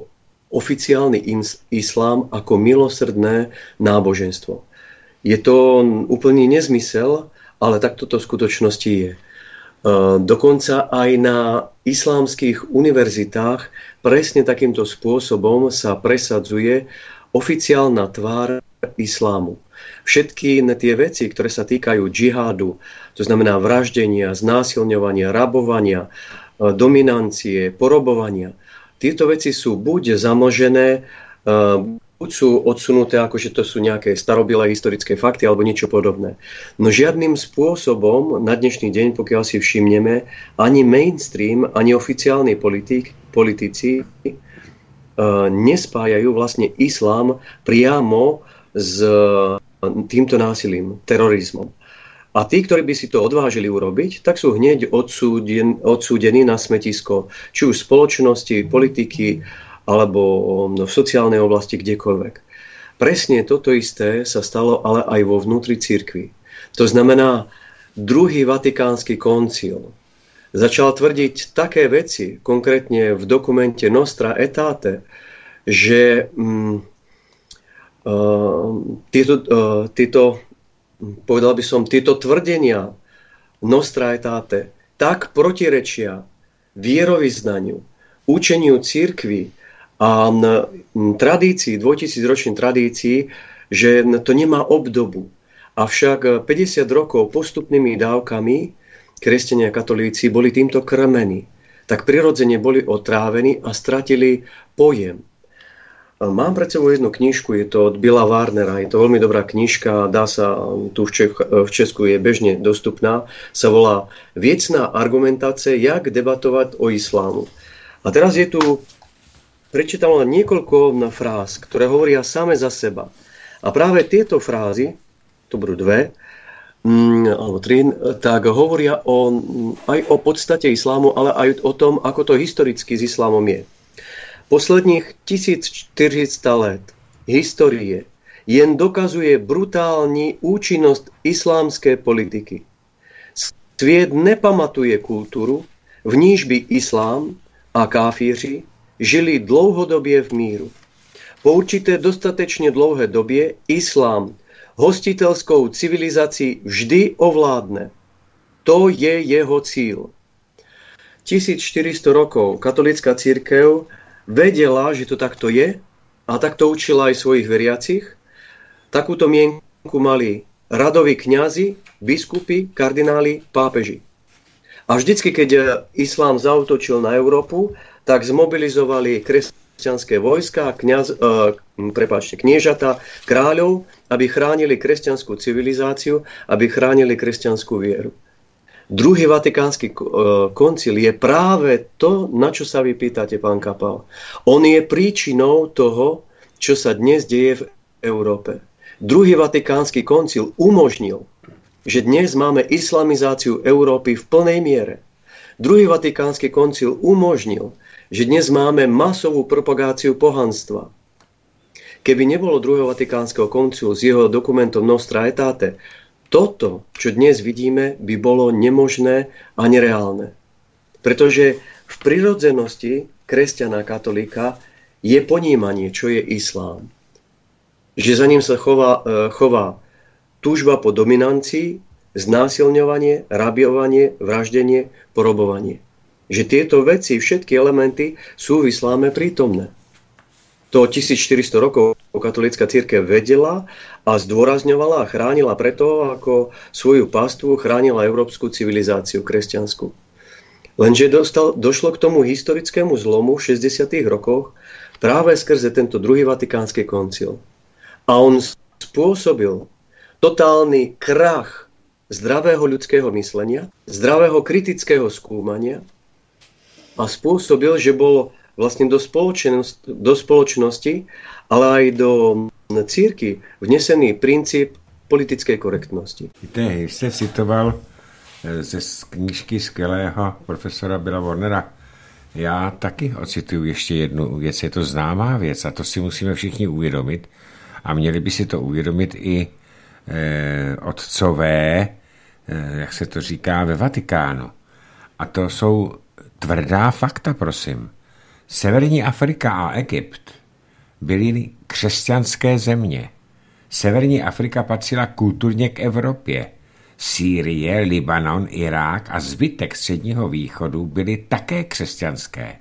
oficiálny islám ako milosrdné náboženstvo. Je to úplný nezmysel, ale takto to v skutočnosti je. Dokonca aj na islámskych univerzitách presne takýmto spôsobom sa presadzuje oficiálna tvár islámu. Všetky tie veci, ktoré sa týkajú džihádu, to znamená vraždenia, znásilňovania, rabovania, dominancie, porobovania, tieto veci sú buď zamlžené, buď sú odsunuté, akože to sú nejaké starobilé historické fakty alebo niečo podobné. No žiadnym spôsobom na dnešný deň, pokiaľ si všimneme, ani mainstream, ani oficiálni politici nespájajú vlastne islám priamo s týmto násilím, terorizmom. A tí, ktorí by si to odvážili urobiť, tak sú hneď odsúdení na smetisko, či už spoločnosti, politiky, alebo v sociálnej oblasti, kdekoľvek. Presne toto isté sa stalo ale aj vo vnútri cirkvi. To znamená, druhý Vatikánsky koncil začal tvrdiť také veci, konkrétne v dokumente Nostra aetate, že mm, uh, tieto... Uh, tieto Povedal by som, tieto tvrdenia Nostra aetate tak protirečia vierovyznaniu, učeniu cirkvi a tradícii, dvojtisícročnej tradícii, že to nemá obdobu. Avšak päťdesiat rokov postupnými dávkami kresťania a katolíci boli týmto krmení. Tak prirodzene boli otrávení a stratili pojem. Mám pred sebou jednu knižku, je to od Billa Warnera, je to veľmi dobrá knižka, dá sa, tu v, Čech, v Česku je bežne dostupná, sa volá Věcná argumentace, jak debatovať o islámu. A teraz je tu, prečítam len niekoľko fráz, ktoré hovoria same za seba. A práve tieto frázy, tu budú dve, alebo tri, tak hovoria o, aj o podstate islámu, ale aj o tom, ako to historicky s islámom je. Posledních tisícštyristo let historie jen dokazuje brutální účinnost islámské politiky. Svět nepamatuje kulturu, v níž by islám a káfíři žili dlouhodobě v míru. Po určité dostatečně dlouhé době islám hostitelskou civilizaci vždy ovládne. To je jeho cíl. tisícštyristo rokov katolická církev vedela, že to takto je a takto učila aj svojich veriacich. Takúto mienku mali radoví kňazi, biskupy, kardináli, pápeži. A vždycky, keď islám zaútočil na Európu, tak zmobilizovali kresťanské vojska, kňaz, eh, prepáčte, kniežata, kráľov, aby chránili kresťanskú civilizáciu, aby chránili kresťanskú vieru. Druhý Vatikánsky koncil je práve to, na čo sa vy pýtate, pán Kapal. On je príčinou toho, čo sa dnes deje v Európe. Druhý Vatikánsky koncil umožnil, že dnes máme islamizáciu Európy v plnej miere. Druhý Vatikánsky koncil umožnil, že dnes máme masovú propagáciu pohanstva. Keby nebolo druhého Vatikánskeho koncilu s jeho dokumentom Nostra aetate, toto, čo dnes vidíme, by bolo nemožné a nereálne. Pretože v prirodzenosti kresťana katolíka je ponímanie, čo je islám. Že za ním sa chová, chová túžba po dominancii, znásilňovanie, rabiovanie, vraždenie, porobovanie. Že tieto veci, všetky elementy sú v isláme prítomné. To tisícštyristo rokov katolícka cirkev vedela a zdôrazňovala a chránila preto, ako svoju pastvu chránila európsku civilizáciu kresťanskú. Lenže dostal, došlo k tomu historickému zlomu v šesťdesiatych rokoch, právě skrze tento druhý vatikánský koncil. A on způsobil totální krach zdravého ľudského myslenia, zdravého kritického skúmania a spôsobil, že bolo vlastne do, spoločnost, do spoločnosti, ale aj do círky vnesený princíp politické korektnosti. Víte, jste citoval ze knížky skvělého profesora Billa Warnera. Já taky ocituju ještě jednu věc, je to známá věc a to si musíme všichni uvědomit a měli by si to uvědomit i eh, otcové, jak se to říká, ve Vatikánu. A to jsou tvrdá fakta, prosím. Severní Afrika a Egypt byly křesťanské země. Severní Afrika patřila kulturně k Evropě. Sýrie, Libanon, Irák a zbytek Středního východu byly také křesťanské.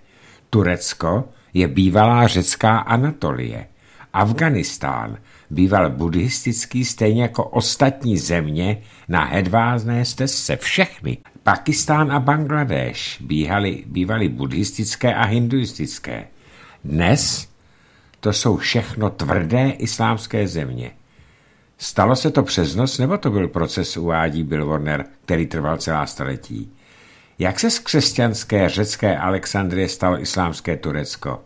Turecko je bývalá řecká Anatolie. Afganistán býval buddhistický, stejně jako ostatní země na hedvábné stezce, všechny. Pakistán a Bangladéš bývaly, bývaly buddhistické a hinduistické. Dnes to jsou všechno tvrdé islámské země. Stalo se to přes noc, nebo to byl proces, uvádí Bill Warner, který trval celá staletí? Jak se z křesťanské řecké Alexandrie stalo islámské Turecko?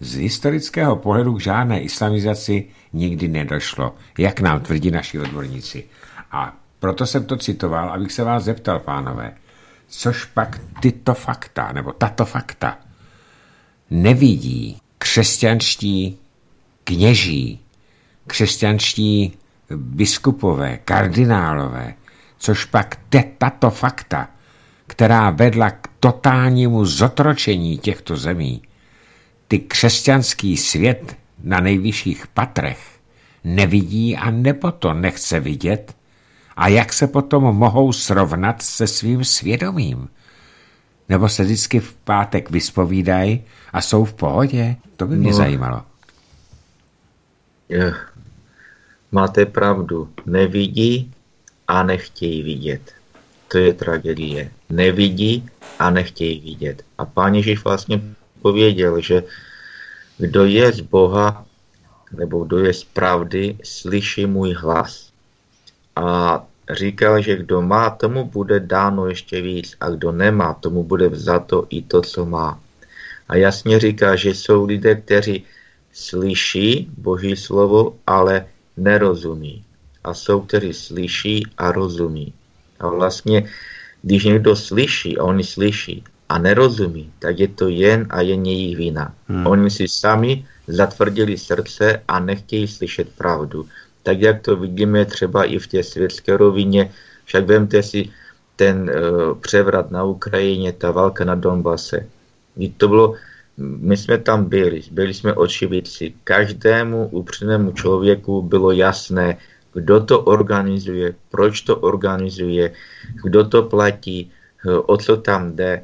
Z historického pohledu k žádné islamizaci nikdy nedošlo, jak nám tvrdí naši odborníci. A proto jsem to citoval, abych se vás zeptal, pánové, což pak tyto fakta, nebo tato fakta, nevidí křesťanští kněží, křesťanští biskupové, kardinálové, což pak te, tato fakta, která vedla k totálnímu zotročení těchto zemí, ty křesťanský svět na nejvyšších patrech nevidí a nebo to nechce vidět a jak se potom mohou srovnat se svým svědomím. Nebo se vždycky v pátek vyspovídají a jsou v pohodě? To by mě no, zajímalo. Je, máte pravdu. Nevidí a nechtějí vidět. To je tragédie. Nevidí a nechtějí vidět. A Pán Ježíš vlastně pověděl, že kdo je z Boha, nebo kdo je z pravdy, slyší můj hlas. A říkal, že kdo má, tomu bude dáno ještě víc a kdo nemá, tomu bude vzato i to, co má. A jasně říká, že jsou lidé, kteří slyší Boží slovo, ale nerozumí. A jsou, kteří slyší a rozumí. A vlastně, když někdo slyší a oni slyší a nerozumí, tak je to jen a jen jejich vina. Hmm. Oni si sami zatvrdili srdce a nechtějí slyšet pravdu. Tak jak to vidíme třeba i v té světské rovině, však vemte si ten uh, převrat na Ukrajině, ta válka na Donbase. To bylo, my jsme tam byli, byli jsme očividci. Každému upřímnému člověku bylo jasné, kdo to organizuje, proč to organizuje, kdo to platí, o co tam jde.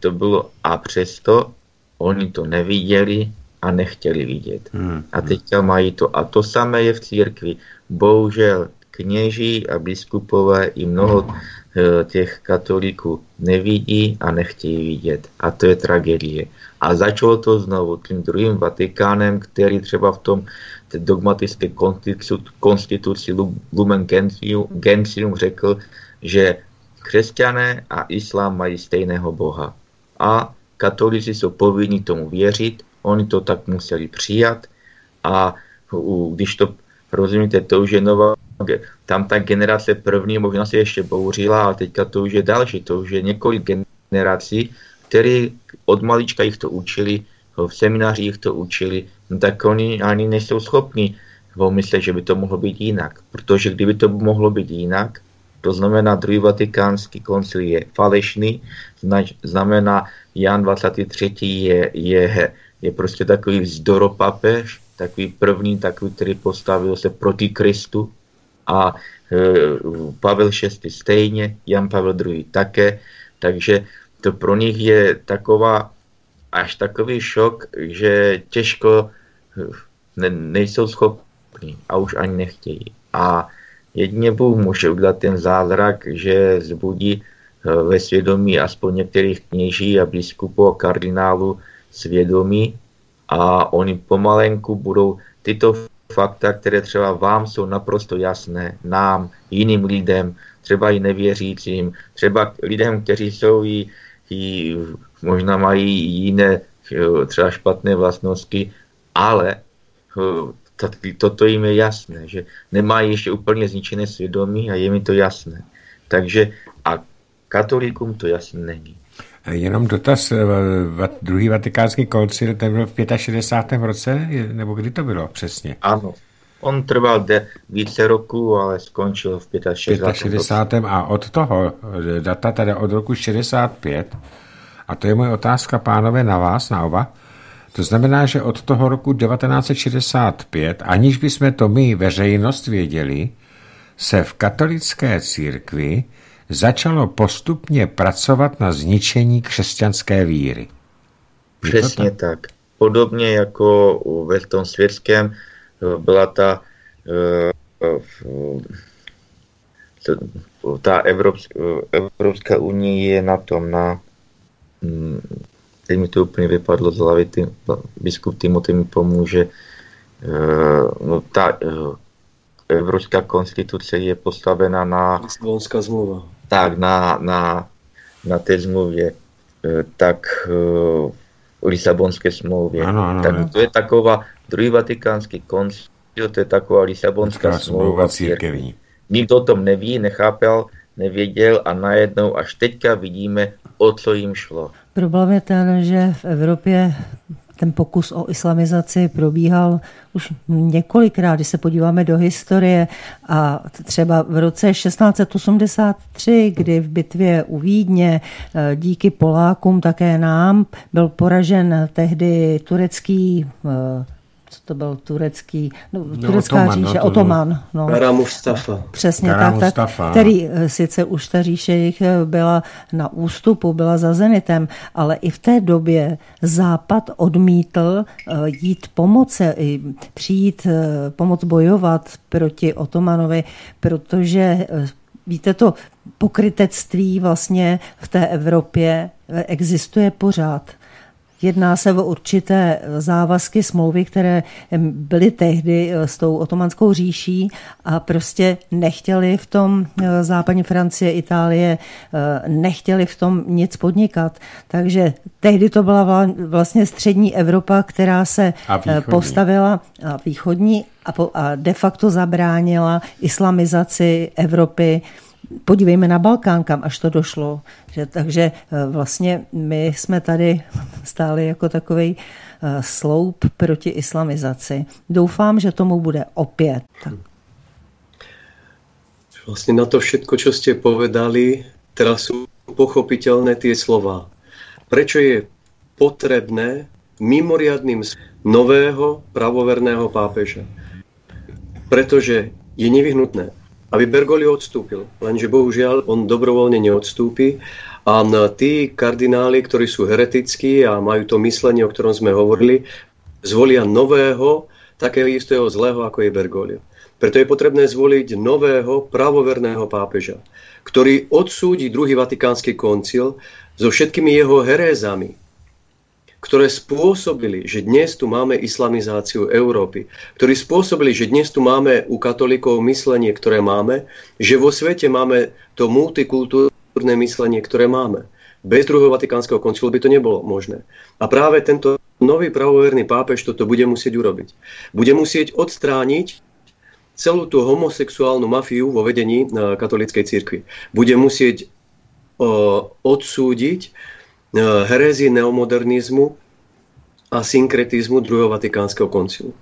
To bylo a přesto oni to neviděli a nechtěli vidět. Hmm. A teďka mají to. A to samé je v církvi. Bohužel kněží a biskupové i mnoho těch katolíků nevidí a nechtějí vidět. A to je tragédie. A začalo to znovu tím druhým Vatikánem, který třeba v tom dogmatické konstitu, konstituci Lumen Gentium, Gentium řekl, že křesťané a islám mají stejného Boha. A katolíci jsou povinni tomu věřit, oni to tak museli přijat a když to, rozumíte, to už je nová, tam ta generace první možná se ještě bouřila, ale teďka to už je další, to už je několik generací, které od malička jich to učili, v semináři jich to učili, no tak oni ani nejsou schopni pomyslet, že by to mohlo být jinak, protože kdyby to mohlo být jinak, to znamená, druhý vatikánský koncil je falešný, znamená Jan dvacátý třetí je, je, je prostě takový vzdoropapež, takový první, takový, který postavil se proti Kristu a e, Pavel šestý stejně, Jan Pavel druhý také, takže to pro nich je taková, až takový šok, že těžko ne, nejsou schopní a už ani nechtějí. A jedině Bůh může udělat ten zázrak, že zbudí ve svědomí aspoň některých kněží a biskupů a kardinálů svědomí a oni pomalenku budou tyto fakta, které třeba vám jsou naprosto jasné, nám, jiným lidem, třeba i nevěřícím, třeba lidem, kteří jsou i, i možná mají jiné třeba špatné vlastnosti, ale toto jim je jasné, že nemají ještě úplně zničené svědomí a je mi to jasné. Takže a katolíkům to jasné není. Jenom dotaz, druhý vatikánský koncil, ten byl v šedesátém pátém roce, nebo kdy to bylo přesně? Ano, on trval de, více roku, ale skončil v šedesátém pátém A od toho data, teda od roku šedesát pět, a to je moje otázka, pánové, na vás, na oba, to znamená, že od toho roku devatenáct set šedesát pět, aniž bychom to my, veřejnost, věděli, se v katolické církvi začalo postupně pracovat na zničení křesťanské víry. Je Přesně tak? tak. Podobně jako ve tom světském byla ta, ta Evropská, Evropská unie je na tom, na, teď mi to úplně vypadlo z hlavy, biskup Timotej mi pomůže, no ta Evropská konstituce je postavena na Lisabonská zmluva. Tak, na, na, na té zmluvě, tak Lisabonské smlouvě. Ano, ano, tak, to je taková, druhý vatikánský koncil, to je taková Lisabonská smlouva církevní. Nikdo o tom neví, nechápal, nevěděl a najednou až teďka vidíme, o co jim šlo. Problém je ten, že v Evropě ten pokus o islamizaci probíhal už několikrát, když se podíváme do historie, a třeba v roce šestnáct set osmdesát tři, kdy v bitvě u Vídně díky Polákům, také nám, byl poražen tehdy turecký, co to byl turecký, no, turecká no, říše, Otoman. No. Kara Mustafa. Přesně Kara tak, Mustafa. tak, který sice už ta říše jich byla na ústupu, byla za zenitem, ale i v té době Západ odmítl jít pomoci, přijít pomoc bojovat proti Otomanovi, protože víte, to pokrytectví vlastně v té Evropě existuje pořád. Jedná se o určité závazky, smlouvy, které byly tehdy s tou otomanskou říší a prostě nechtěli v tom západní Francie, Itálie, nechtěli v tom nic podnikat. Takže tehdy to byla vlastně střední Evropa, která se postavila a východní a, po, a de facto zabránila islamizaci Evropy. Podívejme na Balkán, kam až to došlo. Že, takže vlastně my jsme tady stáli jako takový sloup proti islamizaci. Doufám, že tomu bude opět. Vlastně na to všetko, čo ste povedali, teraz sú pochopiteľné tie slova. Prečo je potrebné mimoriadnym nového pravoverného pápeža? Pretože je nevyhnutné, aby Bergoglio odstúpil. Lenže bohužiaľ, on dobrovoľne neodstúpi a tí kardináli, ktorí sú heretickí a majú to myslenie, o ktorom sme hovorili, zvolia nového, takého istého zlého, ako je Bergoglio. Preto je potrebné zvoliť nového pravoverného pápeža, ktorý odsúdi druhý vatikánsky koncil so všetkými jeho herézami, ktoré spôsobili, že dnes tu máme islamizáciu Európy, ktorí spôsobili, že dnes tu máme u katolíkov myslenie, ktoré máme, že vo svete máme to multikultúrne myslenie, ktoré máme. Bez druhého vatikánskeho koncilu by to nebolo možné. A práve tento nový pravoverný pápež toto bude musieť urobiť. Bude musieť odstrániť celú tú homosexuálnu mafiu vo vedení katolíckej cirkvi. Bude musieť o, odsúdiť herézii neomodernizmu a synkretizmu druhého vatikánskeho koncilu.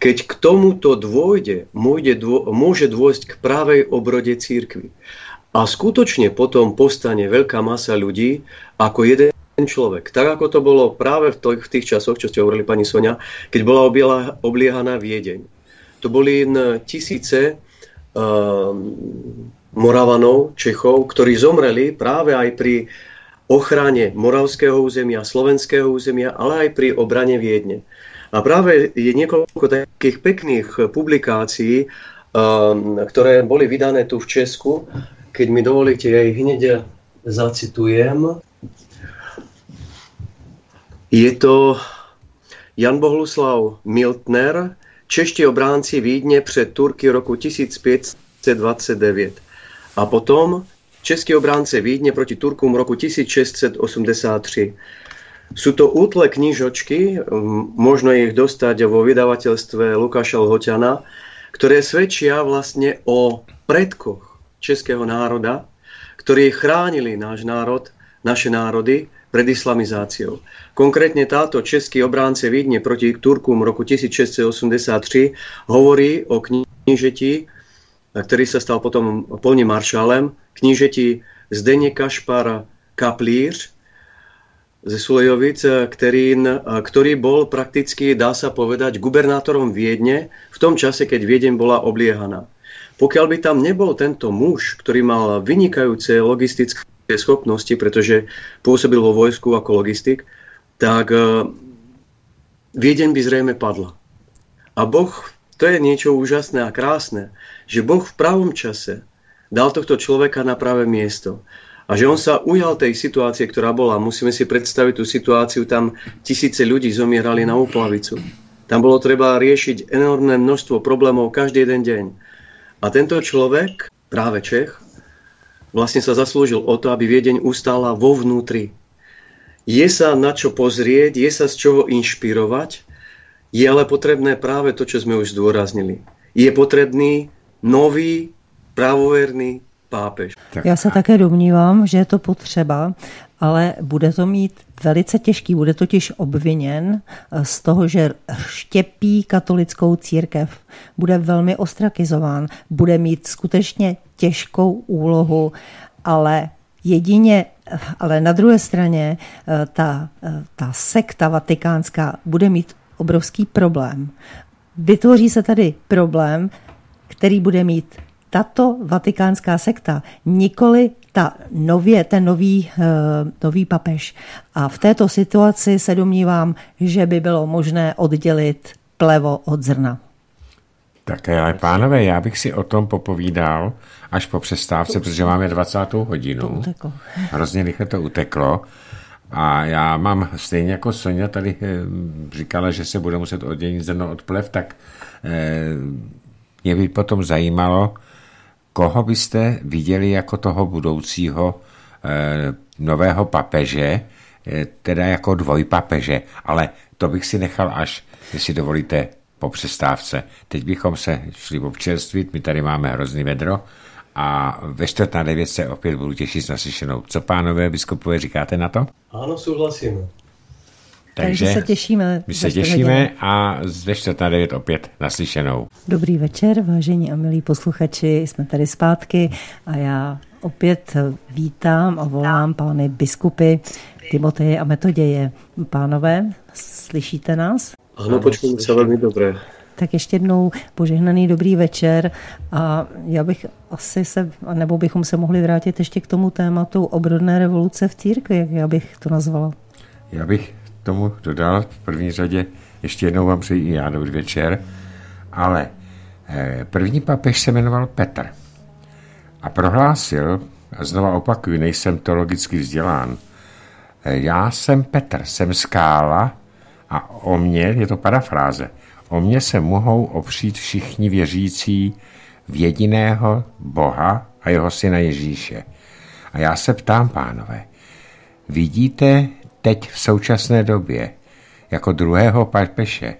Keď k tomuto dôjde, môže dôjsť k právej obrode cirkvi. A skutočne potom postane veľká masa ľudí ako jeden človek. Tak ako to bolo práve v tých časoch, čo ste hovorili, pani Soňa, keď bola obliehaná Viedeň. To boli tisíce Moravanov, Čechov, ktorí zomreli práve aj pri ochrane moravského územia, slovenského územia, ale aj pri obrane Viedne. A práve je niekoľko takých pekných publikácií, ktoré boli vydané tu v Česku. Keď mi dovolíte, ja ich hneď zacitujem. Je to Jan Bohuslav Miltner, čeští obránci Vídně před Turky roku tisíc pět set dvacet devět a potom český obránce Vídně proti Turkům roku tisíc šest set osmdesát tři. Sú to útle knižočky, možno ich dostať vo vydavateľstve Lukáša Lhoťana, ktoré svedčia vlastne o predkoch českého národa, ktorí chránili náš národ, naše národy pred islamizáciou. Konkrétne táto český obránce Vídne proti Turkom roku tisíc šest set osmdesát tři hovorí o knížeti, ktorý sa stal potom polným maršálem, knížeti Zdeněka Kašpara Kaplír ze Sulejovic, ktorý, ktorý bol prakticky, dá sa povedať, gubernátorom Viedne v tom čase, keď Viedeň bola obliehaná. Pokiaľ by tam nebol tento muž, ktorý mal vynikajúce logistické schopnosti, pretože pôsobil vo vojsku ako logistik, tak Viedeň by zrejme padla. A Boh, to je niečo úžasné a krásne, že Boh v pravom čase dal tohto človeka na pravé miesto. A že on sa ujal tej situácie, ktorá bola. Musíme si predstaviť tú situáciu, tam tisíce ľudí zomierali na úplavicu. Tam bolo treba riešiť enormné množstvo problémov každý jeden deň. A tento človek, práve Čech, vlastne sa zaslúžil o to, aby Viedeň ustála vo vnútri. Je sa na čo pozrieť, je sa z čoho inšpirovať, je ale potrebné práve to, čo sme už zdôraznili. Je potrebný nový pravoverný pápež. Tak. Já se také domnívám, že je to potřeba, ale bude to mít velice těžký, bude totiž obviněn z toho, že štěpí katolickou církev, bude velmi ostrakizován, bude mít skutečně těžkou úlohu, ale jedině, ale na druhé straně ta, ta sekta vatikánská bude mít obrovský problém. Vytvoří se tady problém, který bude mít tato vatikánská sekta, nikoli ta nově, ten nový, uh, nový papež. A v této situaci se domnívám, že by bylo možné oddělit plevo od zrna. Tak ale pánové, já bych si o tom popovídal až po přestávce, protože máme dvacátou hodinu. Hrozně rychle to uteklo. A já mám, stejně jako Soňa tady říkala, že se bude muset oddělit zrno od plev, tak eh, mě by potom zajímalo, koho byste viděli jako toho budoucího eh, nového papeže, eh, teda jako dvojpapeže, ale to bych si nechal až, jestli dovolíte, po přestávce. Teď bychom se šli občerstvit, my tady máme hrozný vedro a ve čtvrt na devět se opět budu těšit na slyšenou. Co pánové biskupové, říkáte na to? Ano, souhlasím. Takže, Takže se těšíme. My se těšíme a ze čtvrt na devět opět naslyšenou. Dobrý večer, vážení a milí posluchači, jsme tady zpátky a já opět vítám a volám pány biskupy Timoteje a Metoděje. Pánové, slyšíte nás? Ano, počkejme se velmi dobré. Tak ještě jednou požehnaný dobrý večer a já bych asi se, nebo bychom se mohli vrátit ještě k tomu tématu obrodné revoluce v církvi, jak já bych to nazvala. Já bych tomu dodal v první řadě, ještě jednou vám přeji i já dobrý večer, ale první papež se jmenoval Petr a prohlásil, a znova opakuju, nejsem teologicky vzdělán, já jsem Petr, jsem skála a o mě, je to parafráze, o mě se mohou opřít všichni věřící v jediného Boha a jeho syna Ježíše. A já se ptám, pánové, vidíte teď v současné době, jako druhého papeže,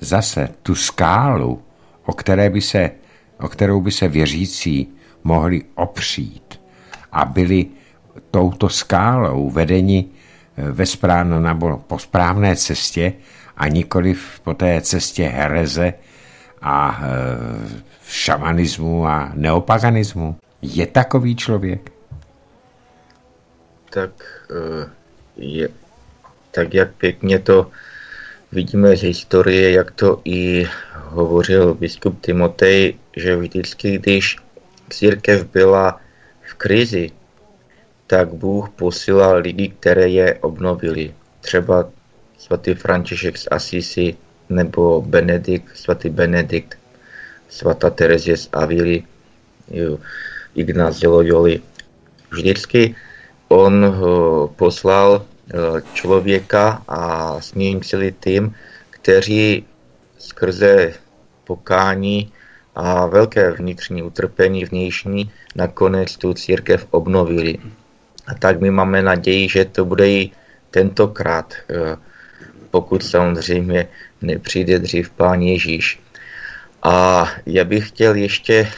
zase tu skálu, o, které by se, o kterou by se věřící mohli opřít a byli touto skálou vedeni ve správno, nebo po správné cestě a nikoliv po té cestě hereze a e, šamanismu a neopaganismu. Je takový člověk? Tak... E... Je, tak jak pěkně to vidíme z historie, jak to i hovořil biskup Timotej, že vždycky, když církev byla v krizi, tak Bůh posílal lidi, které je obnovili. Třeba svatý František z Asisi, nebo Benedikt, svatý Benedikt, svatá Terezie z Avily, Ignác z Loyoli. Vždycky on poslal člověka a s ním celý tým, kteří skrze pokání a velké vnitřní utrpení vnější nakonec tu církev obnovili. A tak my máme naději, že to bude i tentokrát, pokud samozřejmě nepřijde dřív Pán Ježíš. A já bych chtěl ještě,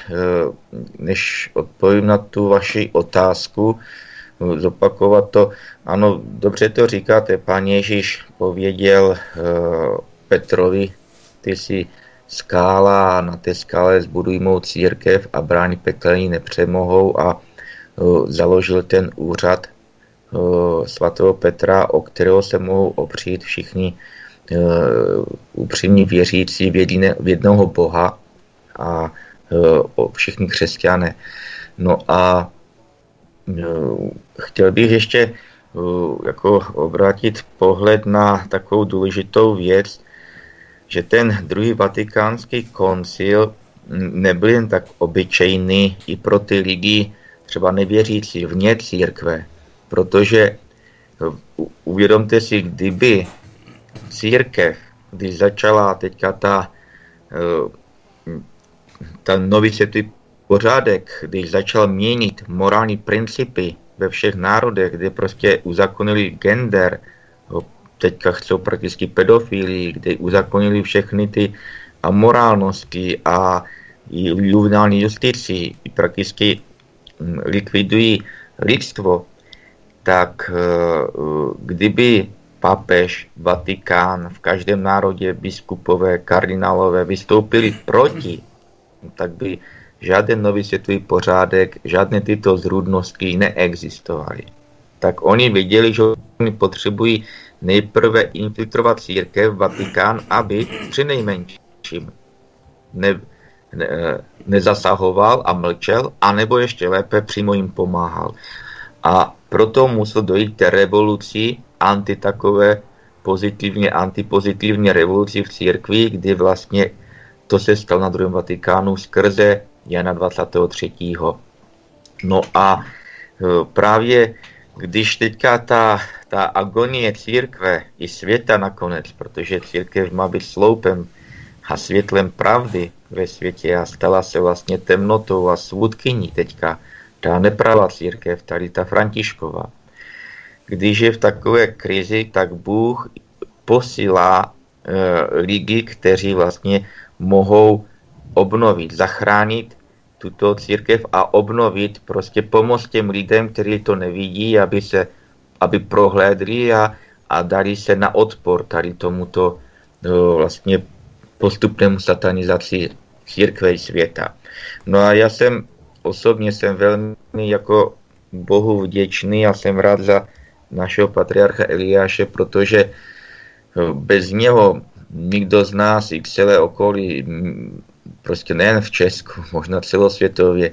než odpovím na tu vaši otázku, zopakovat to. Ano, dobře to říkáte, Pán Ježíš pověděl Petrovi, ty jsi skála, na té skále zbudují mou církev a bráň pekelní nepřemohou, a založil ten úřad svatého Petra, o kterého se mohou opřít všichni upřímní věřící v jednoho Boha a všichni křesťané. No a chtěl bych ještě jako obrátit pohled na takovou důležitou věc, že ten druhý vatikánský koncil nebyl jen tak obyčejný i pro ty lidi třeba nevěřící vně církve, protože uvědomte si, kdyby církev, když začala teďka ta, ta nový světový pořádek, když začal měnit morální principy ve všech národech, kde prostě uzakonili gender, teďka chcou prakticky pedofilii, kde uzakonili všechny ty amorálnosti a juvenální justici, prakticky likvidují lidstvo, tak kdyby papež, Vatikán, v každém národě biskupové, kardinálové vystoupili proti, tak by žádný nový světový pořádek, žádné tyto zrůdnosti neexistovaly. Tak oni věděli, že oni potřebují nejprve infiltrovat církev, Vatikán, aby při nejmenším ne, ne, nezasahoval a mlčel, anebo ještě lépe přímo jim pomáhal. A proto musel dojít k revoluci, anti takové pozitivně, antipozitivně revoluci v církvi, kdy vlastně to se stalo na druhém Vatikánu skrze Jana dvacátého třetího No a právě když teďka ta, ta agonie církve i světa nakonec, protože církev má být sloupem a světlem pravdy ve světě a stala se vlastně temnotou a svůdkyní teďka, ta nepravá církev, tady ta Františkova. Když je v takové krizi, tak Bůh posílá e, lidi, kteří vlastně mohou obnovit, zachránit tuto církev a obnovit, prostě pomoct těm lidem, kteří to nevidí, aby se, aby prohlédli a, a dali se na odpor tady tomuto e, vlastně postupnému satanizaci církve i světa. No a já jsem osobně jsem velmi jako Bohu vděčný a jsem rád za našeho patriarcha Eliáše, protože bez něho nikdo z nás i celé okolí, prostě nejen v Česku, možná celosvětově,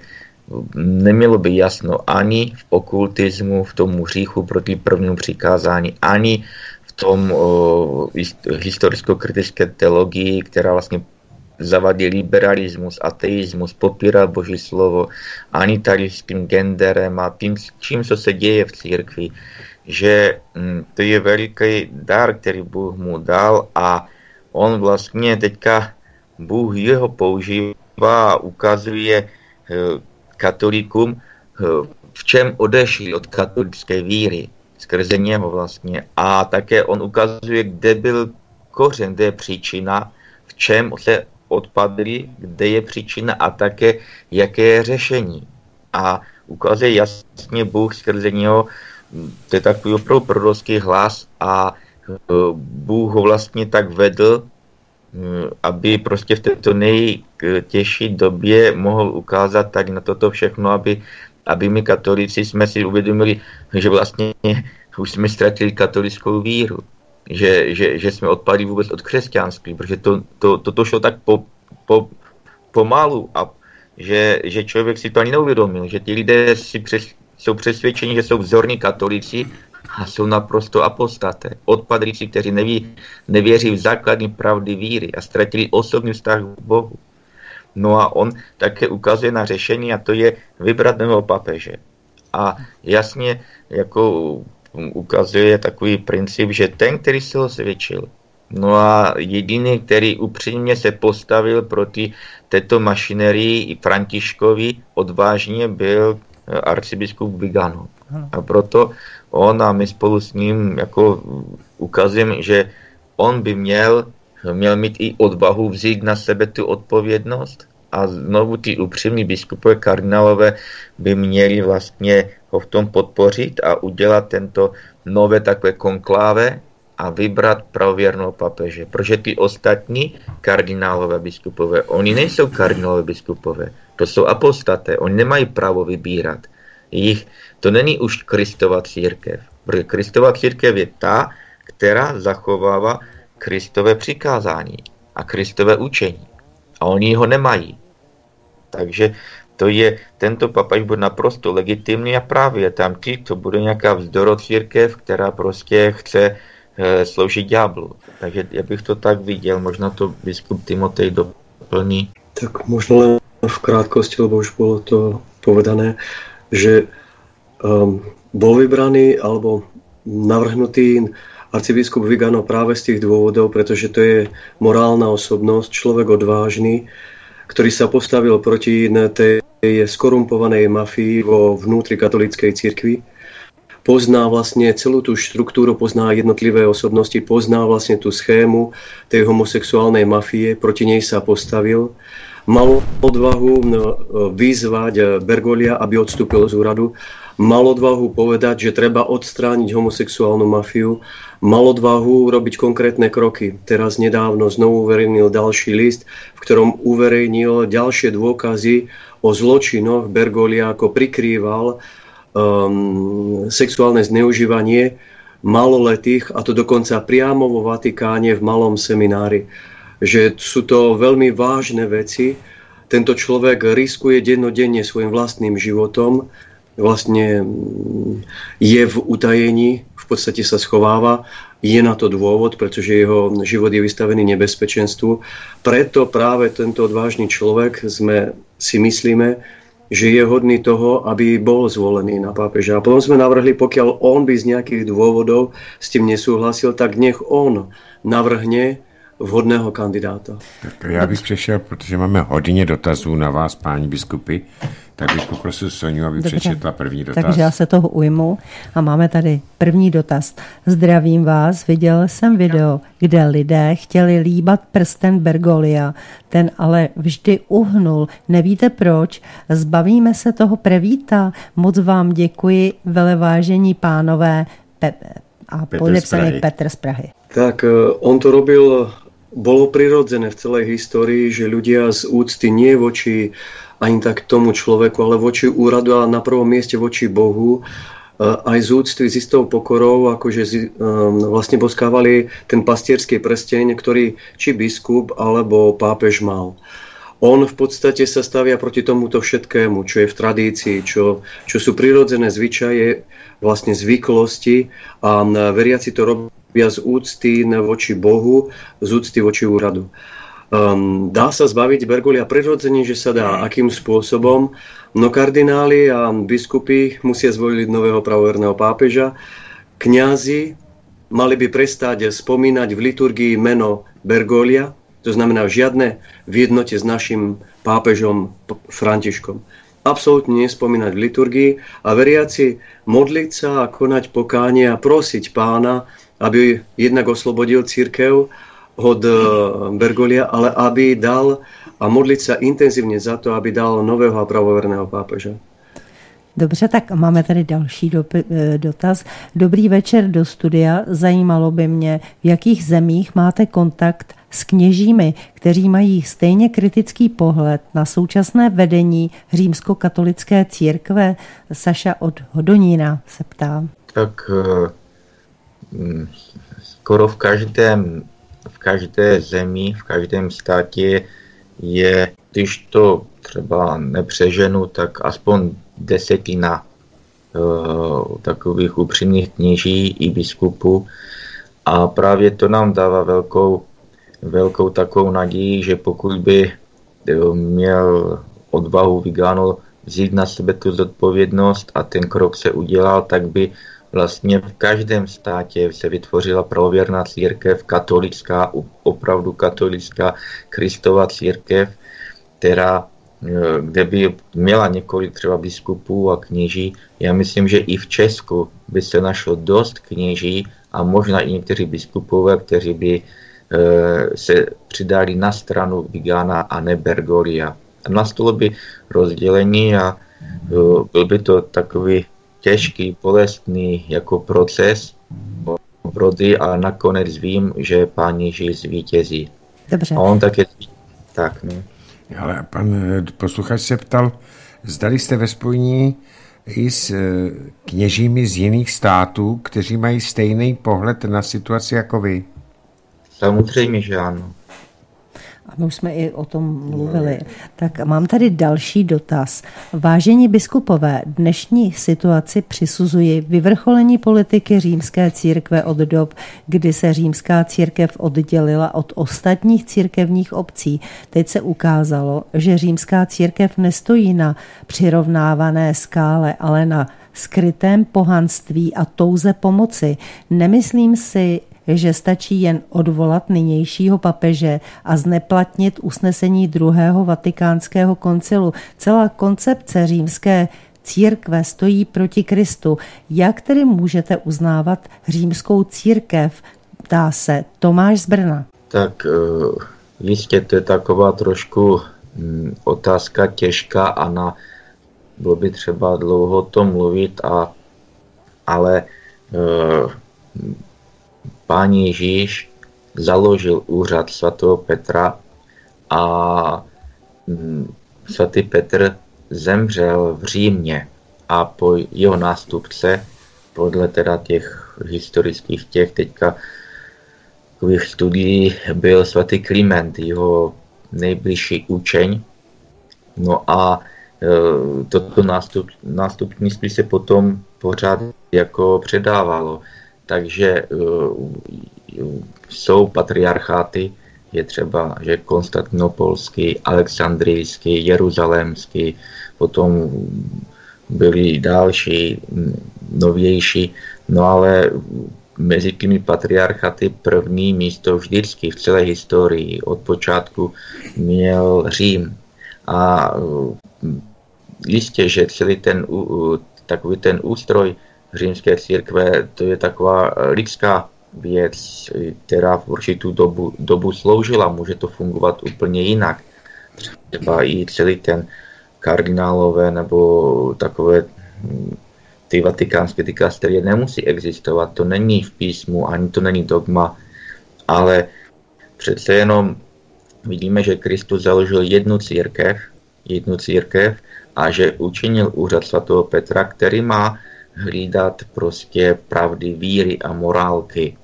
nemělo by jasno ani v okultismu, v tom hříchu proti prvnímu přikázání, ani v tom o, historicko-kritické teologii, která vlastně zavadí liberalismus, ateismus, popírá Boží slovo, ani tady s tím genderem a tím, čím, co se děje v církvi, že to je veliký dar, který Bůh mu dal, a on vlastně teďka, Bůh jeho používá a ukazuje katolikům, v čem odešli od katolické víry, skrze něho vlastně. A také on ukazuje, kde byl kořen, kde je příčina, v čem se odpadli, kde je příčina a také jaké je řešení. A ukazuje jasně Bůh skrze něho, to je takový opravdu prorocký hlas, a Bůh ho vlastně tak vedl, aby prostě v této nejtěžší době mohl ukázat tak na toto všechno, aby, aby my katolici jsme si uvědomili, že vlastně už jsme ztratili katolickou víru, že, že, že jsme odpadli vůbec od křesťanství, protože to, to, toto šlo tak po, po, pomalu, a že, že člověk si to ani neuvědomil, že ti lidé si přes jsou přesvědčeni, že jsou vzorní katolici a jsou naprosto apostaté. Odpadlíci, kteří neví, nevěří v základní pravdy víry a ztratili osobní vztah k Bohu. No a on také ukazuje na řešení, a to je vybrat nového papeže. A jasně jako ukazuje takový princip, že ten, který se osvědčil, No a jediný, který upřímně se postavil proti této mašinerii i Františkovi odvážně, byl arcibiskup Viganò. A proto on a my spolu s ním jako ukazujeme, že on by měl, měl mít i odvahu vzít na sebe tu odpovědnost a znovu ty upřímní biskupové kardinálové by měli vlastně ho v tom podpořit a udělat tento nové takové konkláve a vybrat pravověrného papeže. Protože ty ostatní kardinálové biskupové, oni nejsou kardinálové biskupové, to jsou apostaté, oni nemají právo vybírat. Jich, to není už Kristova církev, protože Kristova církev je ta, která zachovává Kristové přikázání a Kristové učení. A oni ho nemají. Takže to je, tento papež bude naprosto legitimní a právě tam ti, to bude nějaká vzdorocírkev, která prostě chce e, sloužit ďáblu. Takže já bych to tak viděl, možná to biskup Timotej doplní. Tak možná v krátkosti, lebo už bylo to povedané, že um, bol vybraný alebo navrhnutý arcibiskup Viganò práve z tých dôvodov, pretože to je morálna osobnosť, človek odvážny, ktorý sa postavil proti tej skorumpovanej mafii vo vnútri katolíckej cirkvi. Pozná vlastne celú tú štruktúru, pozná jednotlivé osobnosti, pozná vlastne tú schému tej homosexuálnej mafie, proti nej sa postavil. Mal odvahu vyzvať Bergoglia, aby odstúpil z úradu. Mal odvahu povedať, že treba odstrániť homosexuálnu mafiu. Mal odvahu robiť konkrétne kroky. Teraz nedávno znovu uverejnil ďalší list, v ktorom uverejnil ďalšie dôkazy o zločinoch Bergoglia, ako prikrýval um, sexuálne zneužívanie maloletých, a to dokonca priamo vo Vatikáne v malom seminári. Že sú to veľmi vážne veci. Tento človek riskuje dennodenne svojim vlastným životom, vlastne je v utajení, v podstate sa schováva. Je na to dôvod, pretože jeho život je vystavený nebezpečenstvu. Preto práve tento odvážny človek, sme si myslíme, že je hodný toho, aby bol zvolený na pápeža. A potom sme navrhli, pokiaľ on by z nejakých dôvodov s tým nesúhlasil, tak nech on navrhne vhodného kandidáta. Tak já bych přešel, protože máme hodně dotazů na vás, páni biskupy, tak bych poprosil Soňu, aby Dobře. přečetla první dotaz. Takže já se toho ujmu a máme tady první dotaz. Zdravím vás, viděl jsem video, kde lidé chtěli líbat prstem Bergoglia, ten ale vždy uhnul. Nevíte proč? Zbavíme se toho prevíta. Moc vám děkuji, velevážení pánové, Pepe. A podepsaný Petr z Prahy. Tak on to robil. Bolo prirodzené v celej histórii, že ľudia z úcty nie voči ani tak tomu človeku, ale voči úradu a na prvom mieste voči Bohu, aj z úcty, s istou pokorou, akože vlastne boskávali ten pastierský prsteň, ktorý či biskup alebo pápež mal. On v podstate sa stavia proti tomuto všetkému, čo je v tradícii, čo, čo sú prirodzené zvyčaje, vlastne zvyklosti, a veriaci to robia z úcty voči Bohu, z úcty voči úradu. Um, dá sa zbaviť Bergoglia prirodzene, že sa dá. Akým spôsobom? No kardináli a biskupy musia zvoliť nového pravoverného pápeža. Kňazi mali by prestať spomínať v liturgii meno Bergoglia, to znamená žiadne v jednote s našim pápežom Františkom. Absolútne nespomínať v liturgii a veriaci modliť sa a konať pokánie a prosiť pána, aby jednak oslobodil cirkev od Bergoglia, ale aby dal a modliť sa intenzívne za to, aby dal nového a pravoverného pápeža. Dobře, tak máme tady další dop- dotaz. Dobrý večer do studia. Zajímalo by mě, v jakých zemích máte kontakt s kněžími, kteří mají stejně kritický pohled na současné vedení římskokatolické církve. Saša od Hodonína se ptá. Tak skoro v každém, v každé zemi, v každém státě je, když to třeba nepřeženu, tak aspoň desetina uh, takových upřímných kněží i biskupů. A právě to nám dává velkou, velkou takovou naději, že pokud by měl odvahu Viganò vzít na sebe tu zodpovědnost a ten krok se udělal, tak by Vlastně v každém státě se vytvořila pravověrná církev, katolická, opravdu katolická, Kristova církev, která, kde by měla několik třeba biskupů a kněží. Já myslím, že i v Česku by se našlo dost kněží a možná i někteří biskupové, kteří by se přidali na stranu Vigana a ne Bergoglia. Nastalo by rozdělení a byl by to takový těžký, bolestný jako proces obrody, ale nakonec vím, že pán Ježíš zvítězí. Dobře. A on také tak, ne? Ale pan posluchač se ptal, zdali jste ve spojení i s kněžími z jiných států, kteří mají stejný pohled na situaci jako vy. Samozřejmě, že ano. A my už jsme i o tom mluvili. Tak mám tady další dotaz. Vážení biskupové, dnešní situaci přisuzuji vyvrcholení politiky římské církve od dob, kdy se římská církev oddělila od ostatních církevních obcí. Teď se ukázalo, že římská církev nestojí na přirovnávané skále, ale na skrytém pohanství a touze pomoci. Nemyslím si, že stačí jen odvolat nynějšího papeže a zneplatnit usnesení druhého Vatikánského koncilu. Celá koncepce římské církve stojí proti Kristu. Jak tedy můžete uznávat římskou církev? Ptá se Tomáš z Brna. Tak jistě to je taková trošku otázka těžká a na, bylo by třeba dlouho to mluvit, a, ale Pán Ježíš založil úřad svatého Petra a svatý Petr zemřel v Římě a po jeho nástupce, podle teda těch historických těch teďka takových studií, byl svatý Kliment, jeho nejbližší učeň. No a toto nástup, nástupnictví se potom pořád jako předávalo. Takže uh, jsou patriarcháty, je třeba, že konstantinopolský, alexandrijský, jeruzalémský, potom byly další, novější, no ale mezi těmi patriarcháty první místo vždycky v celé historii od počátku měl Řím. A uh, jistě, že celý ten, uh, takový ten ústroj římské církve, to je taková lidská věc, která v určitou dobu, dobu sloužila, může to fungovat úplně jinak. Třeba i celý ten kardinálové nebo takové ty vatikánské dikasterie nemusí existovat, to není v písmu, ani to není dogma, ale přece jenom vidíme, že Kristus založil jednu církev, jednu církev a že učinil úřad svatého Petra, který má hlídat prostě pravdy víry a morálky.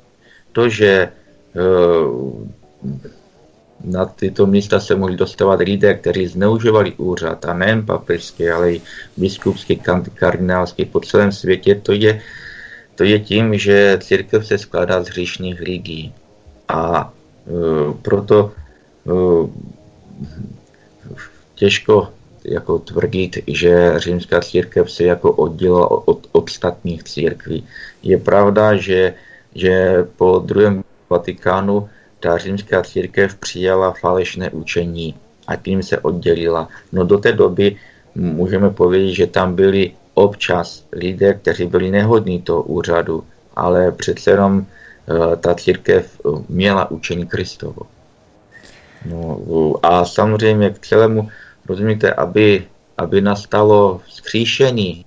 To, že e, na tyto místa se mohli dostávat lidé, kteří zneužívali úřad, a nejen papežský, ale i biskupský, kardinálský po celém světě, to je, to je tím, že církev se skládá z hříšných lidí. A e, proto e, těžko jako tvrdit, že římská církev se jako oddělila od ostatních církví. Je pravda, že, že po druhém Vatikánu ta římská církev přijala falešné učení a tím se oddělila. No do té doby můžeme povědět, že tam byli občas lidé, kteří byli nehodní toho úřadu, ale přece jenom ta církev měla učení Kristovo. No, a samozřejmě k celému, rozumíte, aby, aby nastalo vzkříšení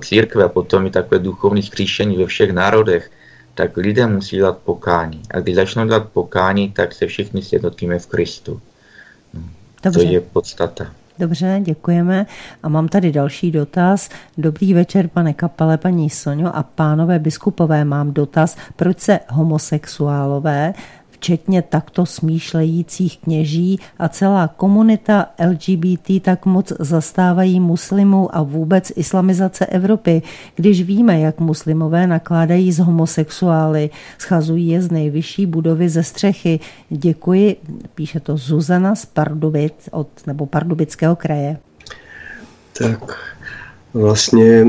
církve a potom i takové duchovní vzkříšení ve všech národech, tak lidé musí dělat pokání. A když začnou dělat pokání, tak se všichni sjednotíme v Kristu. Dobře. To je podstata. Dobře, děkujeme. A mám tady další dotaz. Dobrý večer, pane Kapale, paní Soňo a pánové biskupové, mám dotaz, proč se homosexuálové včetně takto smýšlejících kněží a celá komunita el gé bé té tak moc zastávají muslimů a vůbec islamizace Evropy, když víme, jak muslimové nakládají s homosexuály, schazují je z nejvyšší budovy ze střechy. Děkuji, píše to Zuzana z Pardubic, od, nebo Pardubického kraje. Tak vlastně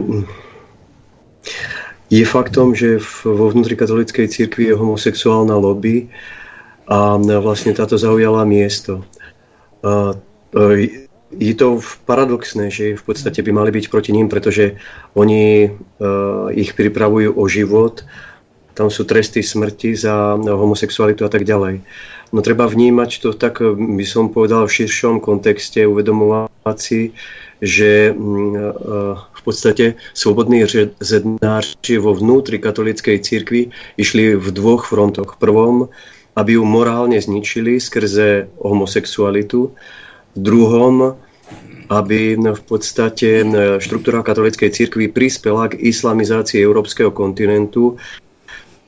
Je faktom, že vo vnútri katolíckej cirkvi je homosexuálna lobby a vlastne táto zaujala miesto. Je to paradoxné, že v podstate by mali byť proti ním, pretože oni ich pripravujú o život, tam sú tresty smrti za homosexualitu a tak ďalej. No treba vnímať to tak, by som povedal, v širšom kontexte, uvedomovať si, že v podstate svobodní zednáři vo vnútri katolíckej cirkvi išli v dvoch frontoch. Prvom, aby ju morálne zničili skrze homosexualitu. Druhom, aby v podstate štruktúra katolíckej cirkvi prispela k islamizácii európskeho kontinentu,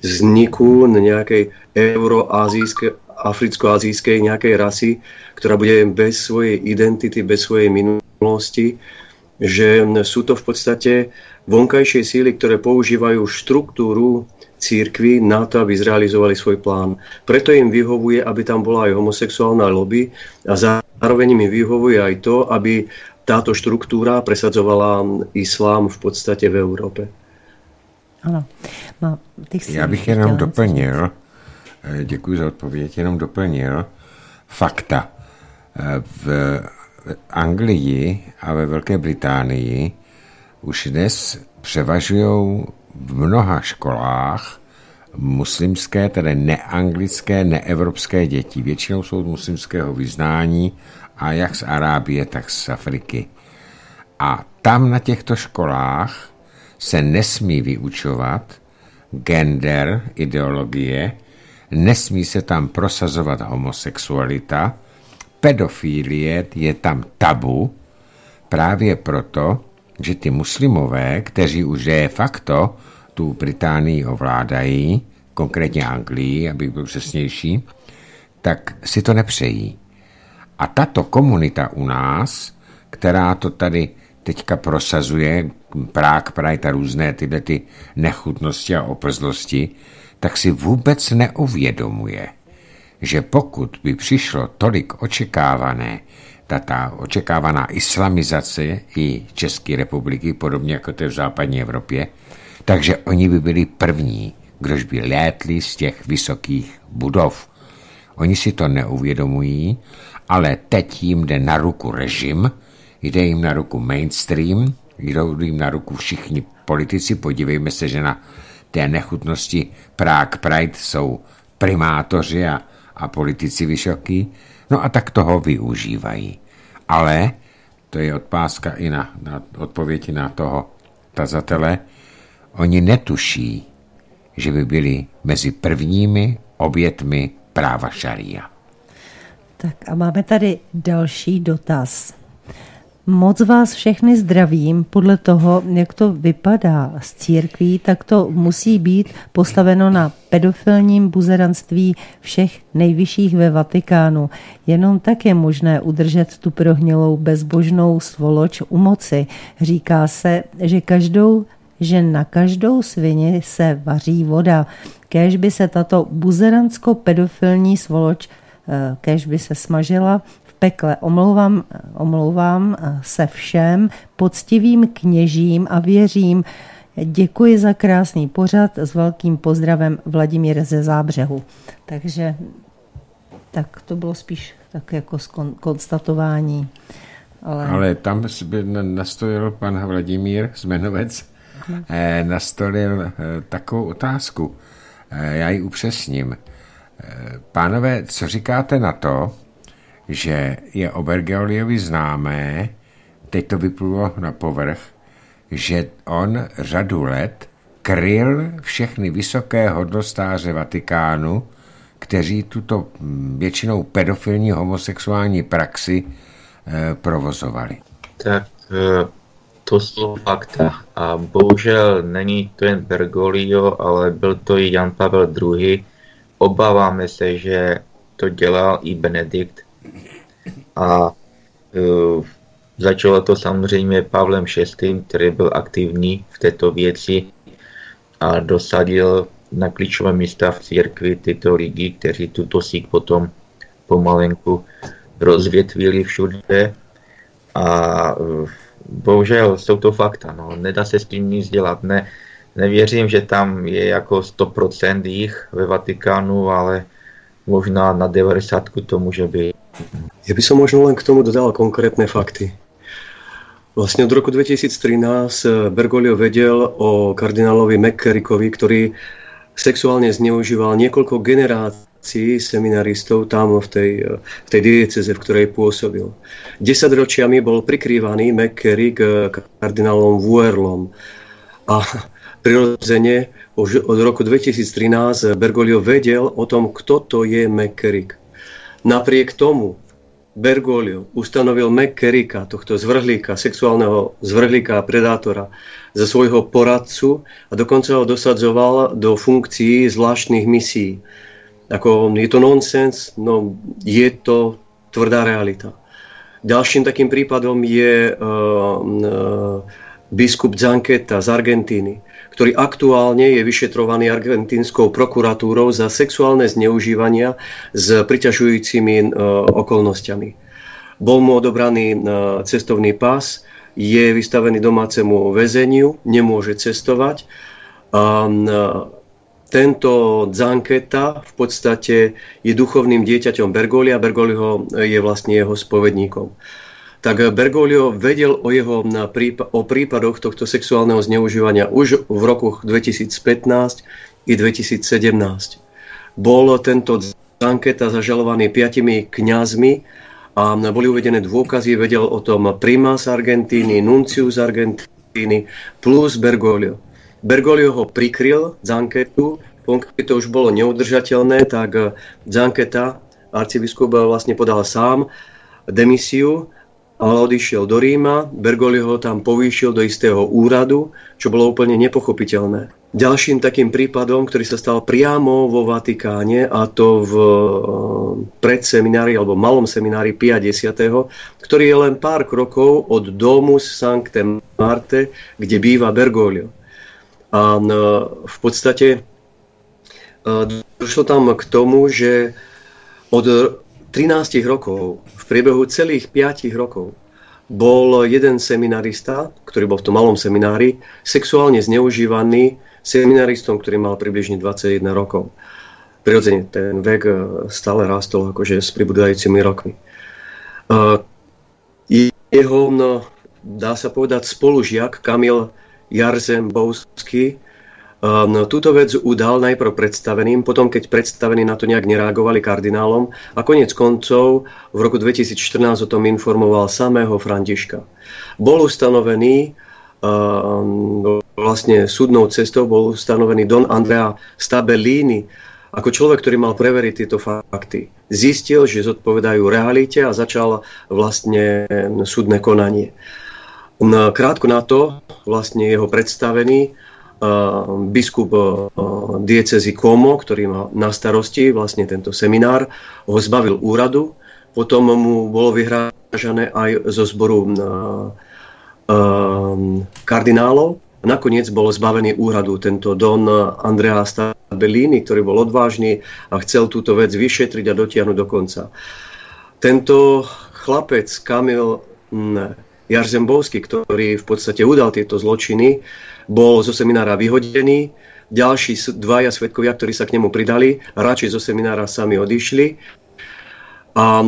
vzniku nejakej euroazijskej, africko-azijskej nejakej rasy, ktorá bude bez svojej identity, bez svojej minulosti, že sú to v podstate vonkajšie síly, ktoré používajú štruktúru cirkvi na to, aby zrealizovali svoj plán. Preto im vyhovuje, aby tam bola aj homosexuálna lobby a zároveň im vyhovuje aj to, aby táto štruktúra presadzovala islám v podstate v Európe. Ano. No, Já bych jenom doplnil, děkuji za odpověď, jenom doplnil fakta. V Anglii a ve Velké Británii už dnes převažují v mnoha školách muslimské, tedy neanglické, neevropské děti. Většinou jsou muslimského vyznání a jak z Arábie, tak z Afriky. A tam na těchto školách se nesmí vyučovat gender, ideologie, nesmí se tam prosazovat homosexualita, pedofilie je tam tabu, právě proto, že ty muslimové, kteří už de facto tu Británii ovládají, konkrétně Anglii, abych byl přesnější, tak si to nepřejí. A tato komunita u nás, která to tady teďka prosazuje, Prague Pride a různé tyhle ty nechutnosti a oprzlosti, tak si vůbec neuvědomuje, že pokud by přišlo tolik očekávané, ta očekávaná islamizace i České republiky, podobně jako to je v západní Evropě, takže oni by byli první, kdož by létli z těch vysokých budov. Oni si to neuvědomují, ale teď jim jde na ruku režim, jde jim na ruku mainstream, jdou jim na ruku všichni politici. Podívejme se, že na té nechutnosti Prague Pride jsou primátoři a, a politici vysoký, no a tak toho využívají. Ale to je odpáska i na, na odpovědi na toho tazatele. Oni netuší, že by byli mezi prvními obětmi práva šaria. Tak a máme tady další dotaz. Moc vás všechny zdravím. Podle toho, jak to vypadá s církví, tak to musí být postaveno na pedofilním buzeranství všech nejvyšších ve Vatikánu. Jenom tak je možné udržet tu prohnilou bezbožnou svoloč u moci. Říká se, že každou, že na každou svini se vaří voda. Kéž by se tato buzeransko-pedofilní svoloč, kéž by se smažila pekle. Omlouvám, omlouvám se všem poctivým kněžím a věřím. Děkuji za krásný pořad. S velkým pozdravem Vladimír ze Zábřehu. Takže tak to bylo spíš tak jako konstatování. Ale, Ale tam nastolil pan Vladimír Zmenovec, no. nastolil takovou otázku. Já ji upřesním. Pánové, co říkáte na to, že je o Bergogliovi známé, teď to vyplulo na povrch, že on řadu let kryl všechny vysoké hodnostáře Vatikánu, kteří tuto většinou pedofilní homosexuální praxi eh, provozovali. Tak to jsou fakta. A bohužel není to jen Bergoglio, ale byl to i Jan Pavel druhý. Obáváme se, že to dělal i Benedikt, a uh, začalo to samozřejmě Pavlem šestým, který byl aktivní v této věci a dosadil na klíčové místa v církvi tyto lidi, kteří tuto síť potom pomalenku rozvětvili všude. A uh, bohužel jsou to fakta, no, nedá se s tím nic dělat. Ne, nevěřím, že tam je jako sto procent jich ve Vatikánu, ale možná na devadesát to může být. Ja by som možno len k tomu dodal konkrétne fakty. Vlastne od roku dvetisíc trinásť Bergoglio vedel o kardinálovi McCarrickovi, ktorý sexuálne zneužíval niekoľko generácií seminaristov tam v tej, v tej dieceze, v ktorej pôsobil. Desaťročiami bol prikrývaný McCarrick kardinálom Wuerlom a prirodzene už od roku dvetisíc trinásť Bergoglio vedel o tom, kto to je McCarrick. Napriek tomu Bergoglio ustanovil McCarricka, tohto zvrhlíka, sexuálneho zvrhlíka a predátora, za svojho poradcu a dokonca ho dosadzoval do funkcií zvláštnych misií. Ako, je to nonsens, no je to tvrdá realita. Ďalším takým prípadom je uh, uh, biskup Zanqueta z Argentíny, ktorý aktuálne je vyšetrovaný argentínskou prokuratúrou za sexuálne zneužívania s priťažujúcimi e, okolnostiami. Bol mu odobraný e, cestovný pás, je vystavený domácemu väzeniu, nemôže cestovať. A, e, tento Zanqueta v podstate je duchovným dieťaťom Bergoglia, Bergoglio je vlastne jeho spovedníkom. Tak Bergoglio vedel o jeho o prípadoch tohto sexuálneho zneužívania už v rokoch dvetisíc pätnásť i dvetisíc sedemnásť. Bol tento Zanqueta zažalovaný piatimi kňazmi a boli uvedené dôkazy, vedel o tom primas Argentíny, nuncius Argentíny plus Bergoglio. Bergoglio ho prikryl, Zanquetu, keď to už bolo neudržateľné, tak Zanqueta, arcibiskup, vlastne podal sám demisiu, ale odišiel do Ríma, Bergoglio ho tam povýšil do istého úradu, čo bolo úplne nepochopiteľné. Ďalším takým prípadom, ktorý sa stal priamo vo Vatikáne, a to v predseminári, alebo malom seminári Pia X, ktorý je len pár krokov od domu Sancte Marte, kde býva Bergoglio. A v podstate došlo tam k tomu, že od trinástich rokov, v priebehu celých piatich rokov, bol jeden seminarista, ktorý bol v tom malom seminári, sexuálne zneužívaný seminaristom, ktorý mal približne dvadsaťjeden rokov. Prirodzene, ten vek stále rastol akože s pribúdajúcimi rokmi. Jeho, no, dá sa povedať, spolužiak Kamil Jarzembowski túto vec udal najprv predstaveným, potom keď predstavení na to nejak nereagovali kardinálom a koniec koncov v roku dvetisíc štrnásť o tom informoval samého Františka. Bol ustanovený vlastne súdnou cestou, bol ustanovený don Andrea Stabelini ako človek, ktorý mal preveriť tieto fakty. Zistil, že zodpovedajú realite a začal vlastne súdne konanie. Krátko na to vlastne jeho predstavený biskup diecezy Como, ktorý má na starosti vlastne tento seminár, ho zbavil úradu. Potom mu bolo vyhrážané aj zo zboru kardinálov. Nakoniec bol zbavený úradu tento don Andrea Stabelini, ktorý bol odvážny a chcel túto vec vyšetriť a dotiahnuť do konca. Tento chlapec Kamil Jarzembowski, ktorý v podstate udal tieto zločiny, bol zo seminára vyhodený. Ďalší dvaja svedkovia, ktorí sa k nemu pridali, radšej zo seminára sami odišli. A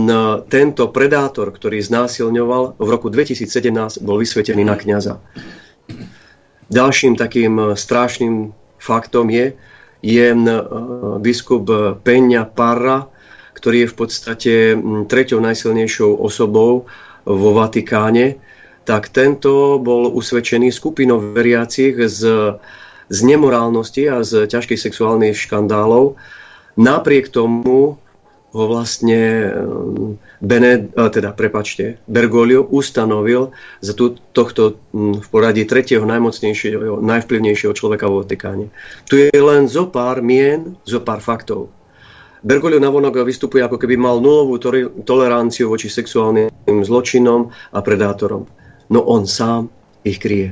tento predátor, ktorý znásilňoval, v roku dvetisíc sedemnásť bol vysvetený na kňaza. Ďalším takým strašným faktom je, je biskup Peña Parra, ktorý je v podstate treťou najsilnejšou osobou vo Vatikáne, tak tento bol usvedčený skupinou veriacich z, z nemorálnosti a z ťažkých sexuálnych škandálov. Napriek tomu ho vlastne Bened, teda, prepáčte, Bergoglio ustanovil za tú, tohto v poradí tretieho najmocnejšieho, najvplyvnejšieho človeka vo Vatikáne. Tu je len zo pár mien, zo pár faktov. Bergoglio navonok vystupuje, ako keby mal nulovú toleranciu voči sexuálnym zločinom a predátorom. No on sám ich kryje.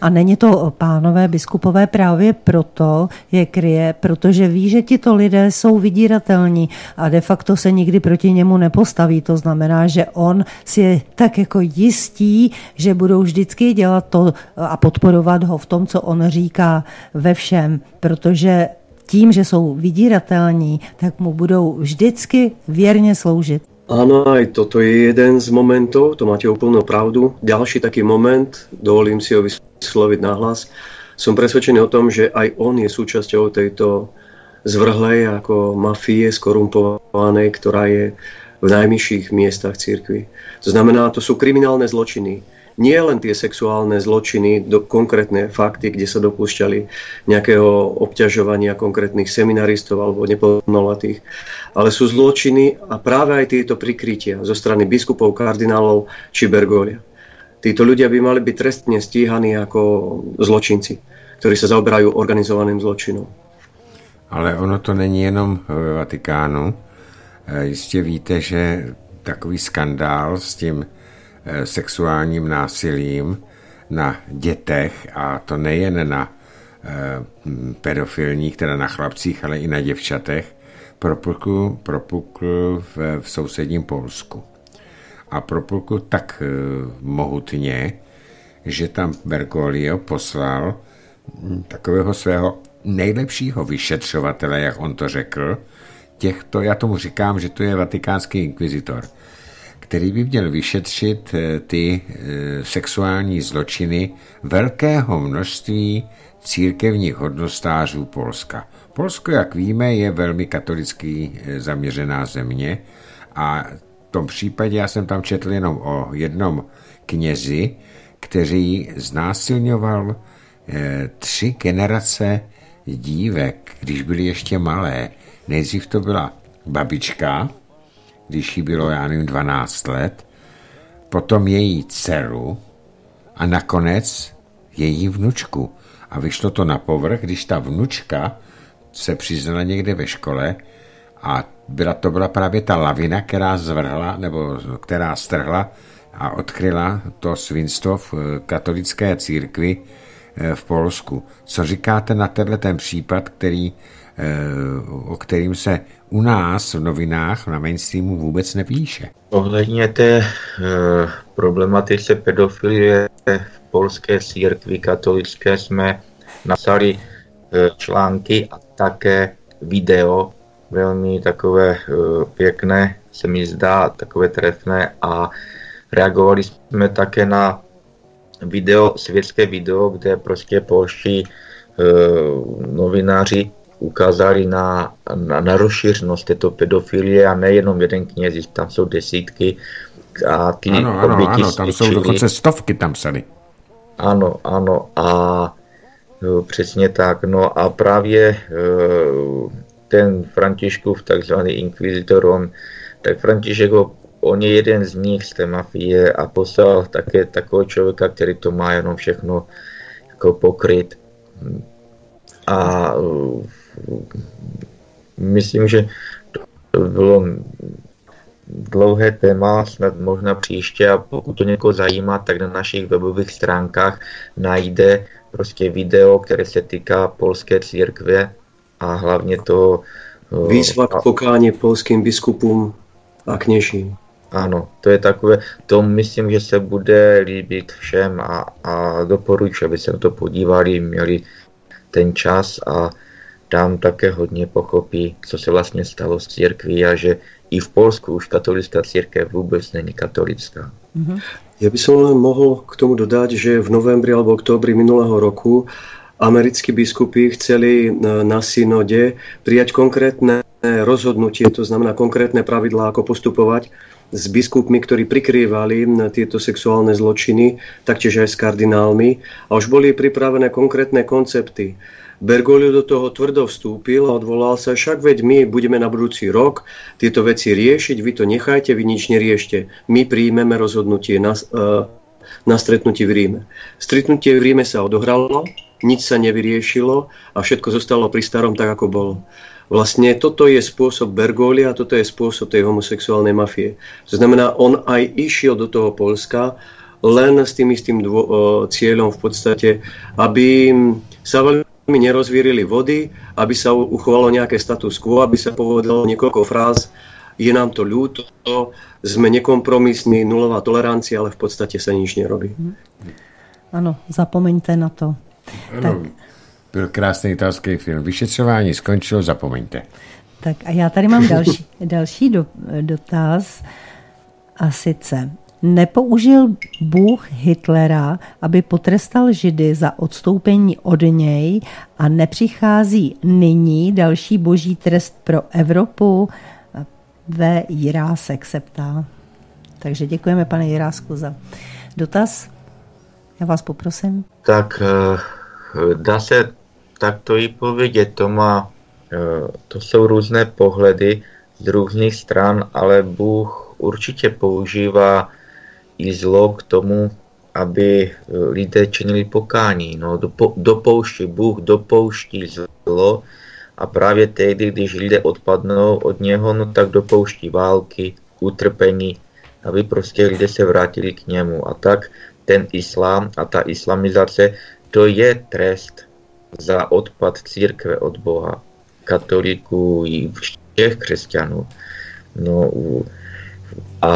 A není to, pánové biskupové, právě proto je kryje, protože ví, že tito lidé jsou vydíratelní a de facto se nikdy proti němu nepostaví. To znamená, že on si je tak jako jistí, že budou vždycky dělat to a podporovat ho v tom, co on říká ve všem, protože tím, že jsou vydíratelní, tak mu budou vždycky věrně sloužit. Áno, aj toto je jeden z momentov, to máte úplnú pravdu. Ďalší taký moment, dovolím si ho vysloviť nahlas, som presvedčený o tom, že aj on je súčasťou tejto zvrhlej ako mafie skorumpovanej, ktorá je v najvyšších miestach cirkvi. To znamená, to sú kriminálne zločiny. Nie len tie sexuálne zločiny, do konkrétne fakty, kde sa dopúšťali nejakého obťažovania konkrétnych seminaristov alebo neplnoletých, ale sú zločiny a práve aj tieto prikrytia zo strany biskupov, kardinálov či Bergoglia. Títo ľudia by mali byť trestne stíhaní ako zločinci, ktorí sa zaoberajú organizovaným zločinom. Ale ono to není jenom v Vatikánu. Jistě víte, že takový skandál s tím sexuálním násilím na dětech, a to nejen na pedofilních, teda na chlapcích, ale i na děvčatech, propukl, propukl v, v sousedním Polsku. A propukl tak mohutně, že tam Bergoglio poslal takového svého nejlepšího vyšetřovatele, jak on to řekl, těchto, já tomu říkám, že to je vatikánský inkvizitor, který by měl vyšetřit ty sexuální zločiny velkého množství církevních hodnostářů Polska. Polsko, jak víme, je velmi katolický zaměřená země a v tom případě já jsem tam četl jenom o jednom knězi, který znásilňoval tři generace dívek, když byly ještě malé. Nejdřív to byla babička, když jí bylo, já nevím, dvanáct let, potom její dceru a nakonec její vnučku. A vyšlo to na povrch, když ta vnučka se přiznala někde ve škole a byla, to byla právě ta lavina, která zvrhla, nebo která strhla a odkryla to svinstvo v katolické církvi v Polsku. Co říkáte na tenhle ten případ, který, o kterým se u nás v novinách na mainstreamu vůbec nepíše? Ohledně té e, problematice pedofilie v polské církvi katolické jsme napsali e, články a také video, velmi takové e, pěkné, se mi zdá, takové trefné, a reagovali jsme také na video, světské video, kde prostě polští e, novináři ukázali na, na, na rozšířnost této pedofilie, a nejenom jeden kněz, tam jsou desítky a ty ano, ano, oběti ano, tam jsou dokonce stovky, tam psali. Ano, ano, a no, přesně tak. No a právě ten Františkův, takzvaný inkvizitor, on, tak František, on je jeden z nich z té mafie a poslal také takového člověka, který to má jenom všechno jako pokryt. A myslím, že to bylo dlouhé téma, snad možná příště, a pokud to někoho zajímá, tak na našich webových stránkách najde prostě video, které se týká polské církve a hlavně toho... Výzva k pokání polským biskupům a kněžím. Ano, to je takové, to myslím, že se bude líbit všem, a, a doporučuji, aby se na to podívali, měli ten čas, a tam také hodně pochopí, co se vlastně stalo s církví a že i v Polsku už katolická církev vůbec není katolická. Mm-hmm. Já bych len mohl k tomu dodat, že v novembri alebo oktobri minulého roku americkí biskupy chceli na synode prijať konkrétne rozhodnutie, to znamená konkrétne pravidlá, ako postupovať s biskupmi, ktorí prikrývali tieto sexuálne zločiny, taktiež aj s kardinálmi, a už boli pripravené konkrétne koncepty. Bergoglio do toho tvrdo vstúpil a odvolal sa, však veď my budeme na budúci rok tieto veci riešiť, vy to nechajte, vy nič neriešte. My príjmeme rozhodnutie na, na stretnutí v Ríme. Stretnutie v Ríme sa odohralo, nič sa nevyriešilo a všetko zostalo pri starom tak, ako bolo. Vlastne toto je spôsob Bergoglia, toto je spôsob tej homosexuálnej mafie. To znamená, on aj išiel do toho Polska, len s tým istým dvo- cieľom v podstate, aby sa veľmi nerozvírili vody, aby sa uchovalo nejaké status quo, aby sa povedalo niekoľko fráz, je nám to ľúto, sme nekompromisní, nulová tolerancia, ale v podstate sa nič nerobí. Ano, zapomeňte na to. Ano, tak. Byl krásný italský film. Vyšetřování skončilo, zapomeňte. Tak a já tady mám další, další do, dotaz. A sice, nepoužil Bůh Hitlera, aby potrestal Židy za odstoupení od něj a nepřichází nyní další boží trest pro Evropu? V. Jirásek se ptá. Takže děkujeme, pane Jirásku, za dotaz. Já vás poprosím. Tak dá se takto i povědět. To má, to jsou různé pohledy z různých stran, ale Bůh určitě používá i zlo k tomu, aby lidé činili pokání. No, dopouští, Bůh dopouští zlo, a právě tehdy, když lidé odpadnou od něho, no tak dopouští války, utrpení, aby prostě lidé se vrátili k němu. A tak ten islám a ta islamizace, to je trest za odpad církve od Boha, katolíků i všech křesťanů. No, a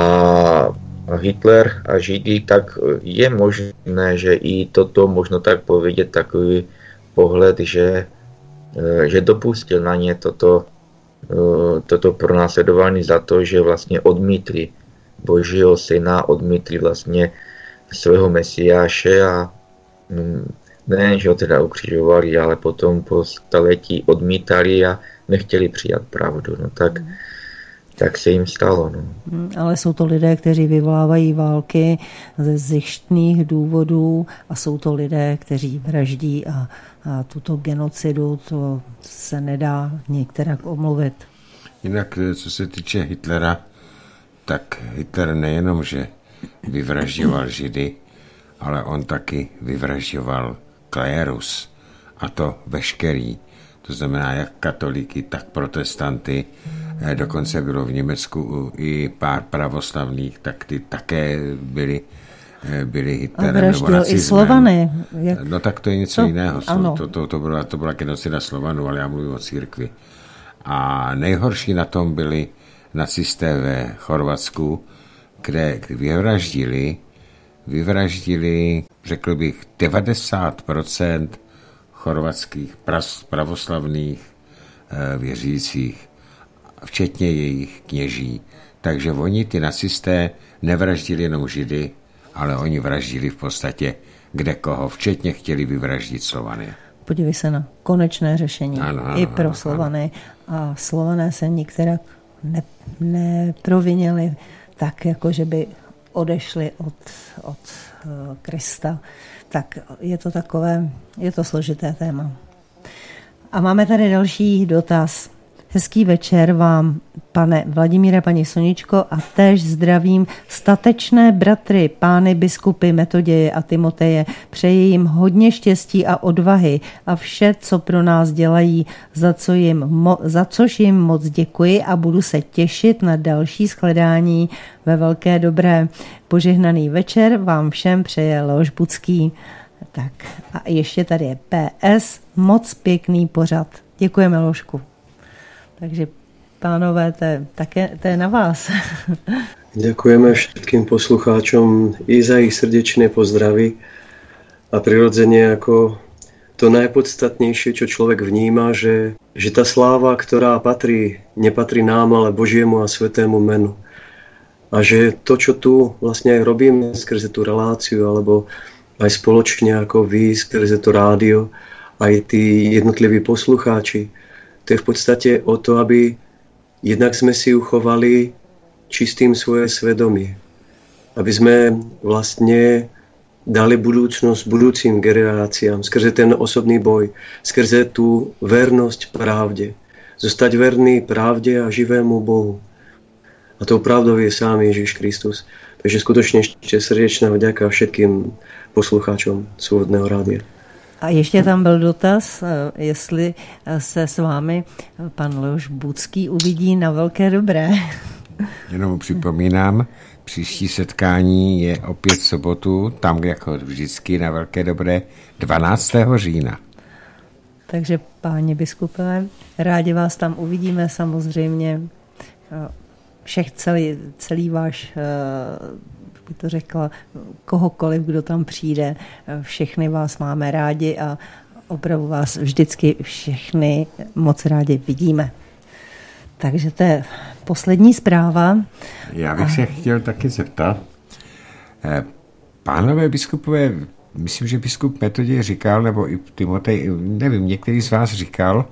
Hitler a Židi, tak je možné, že i toto možno tak povědět, takový pohled, že že dopustil na ně toto, toto pronásledování za to, že vlastně odmítli Božího syna, odmítli vlastně svého Mesiáše a ne, že ho teda ukřižovali, ale potom po staletí odmítali a nechtěli přijat pravdu. No tak, tak se jim stalo. No. Ale jsou to lidé, kteří vyvolávají války ze zištných důvodů a jsou to lidé, kteří vraždí a a tuto genocidu, to se nedá některak omluvit. Jinak, co se týče Hitlera, tak Hitler nejenom, že vyvražďoval Židy, ale on taky vyvražďoval klérus, a to veškerý. To znamená jak katolíky, tak protestanty. Dokonce bylo v Německu i pár pravoslavných, tak ty také byly byli Hitlerem nebo nacizmem. I Slovany. Jak... No tak to je něco to, jiného. To, to, to, byla, to byla genocida Slovanů, ale já mluvím o církvi. A nejhorší na tom byli nacisté ve Chorvatsku, kde vyvraždili, vyvraždili, řekl bych, devadesát procent chorvatských pravoslavných věřících, včetně jejich kněží. Takže oni, ty nacisté, nevraždili jenom Židy, ale oni vraždili v podstatě kde koho, včetně chtěli vyvraždit Slovany. Podívej se na konečné řešení, ano, ano, i pro Slovany. Ano. A Slované se nikterak ne, neprovinili tak, jako že by odešli od, od Krista. Tak je to takové, je to složité téma. A máme tady další dotaz. Hezký večer vám, pane Vladimíre, paní Soničko, a též zdravím statečné bratry, pány biskupy Metoděje a Timoteje. Přeji jim hodně štěstí a odvahy a vše, co pro nás dělají, za, co jim mo- za což jim moc děkuji a budu se těšit na další shledání ve Velké Dobré. Požehnaný večer vám všem přeje Leoš Budský. Tak a ještě tady je P S, moc pěkný pořad. Děkujeme, Leošku. Takže, pánové, to je, také, to je na vás. Ďakujeme všetkým poslucháčom i za ich srdečné pozdravy a prirodzene ako to najpodstatnejšie, čo človek vníma, že, že tá sláva, ktorá patrí, nepatrí nám, ale Božiemu a Svätému menu. A že to, čo tu vlastne aj robíme skrze tú reláciu, alebo aj spoločne ako vy, skrze to rádio, aj tí jednotliví poslucháči, to je v podstate o to, aby jednak sme si uchovali čistým svoje svedomie. Aby sme vlastne dali budúcnosť budúcim generáciám skrze ten osobný boj, skrze tú vernosť pravde. Zostať verný pravde a živému Bohu. A tou pravdou je sám Ježiš Kristus. Takže skutočne ešte srdečná vďaka všetkým poslucháčom Svobodného rádia. A ještě tam byl dotaz, jestli se s vámi pan Leoš Budský uvidí na Velké Dobré. Jenom připomínám, Příští setkání je opět sobotu, tam jako vždycky na Velké Dobré, dvanáctého října. Takže páni biskupové, rádi vás tam uvidíme samozřejmě. Všech celý, celý váš, jak by to řekla, kohokoliv, kdo tam přijde, všechny vás máme rádi a opravdu vás vždycky všechny moc rádi vidíme. Takže to je poslední zpráva. Já bych se chtěl taky zeptat. Pánové biskupové, myslím, že biskup Metoděj říkal, nebo i Timotej, nevím, některý z vás říkal,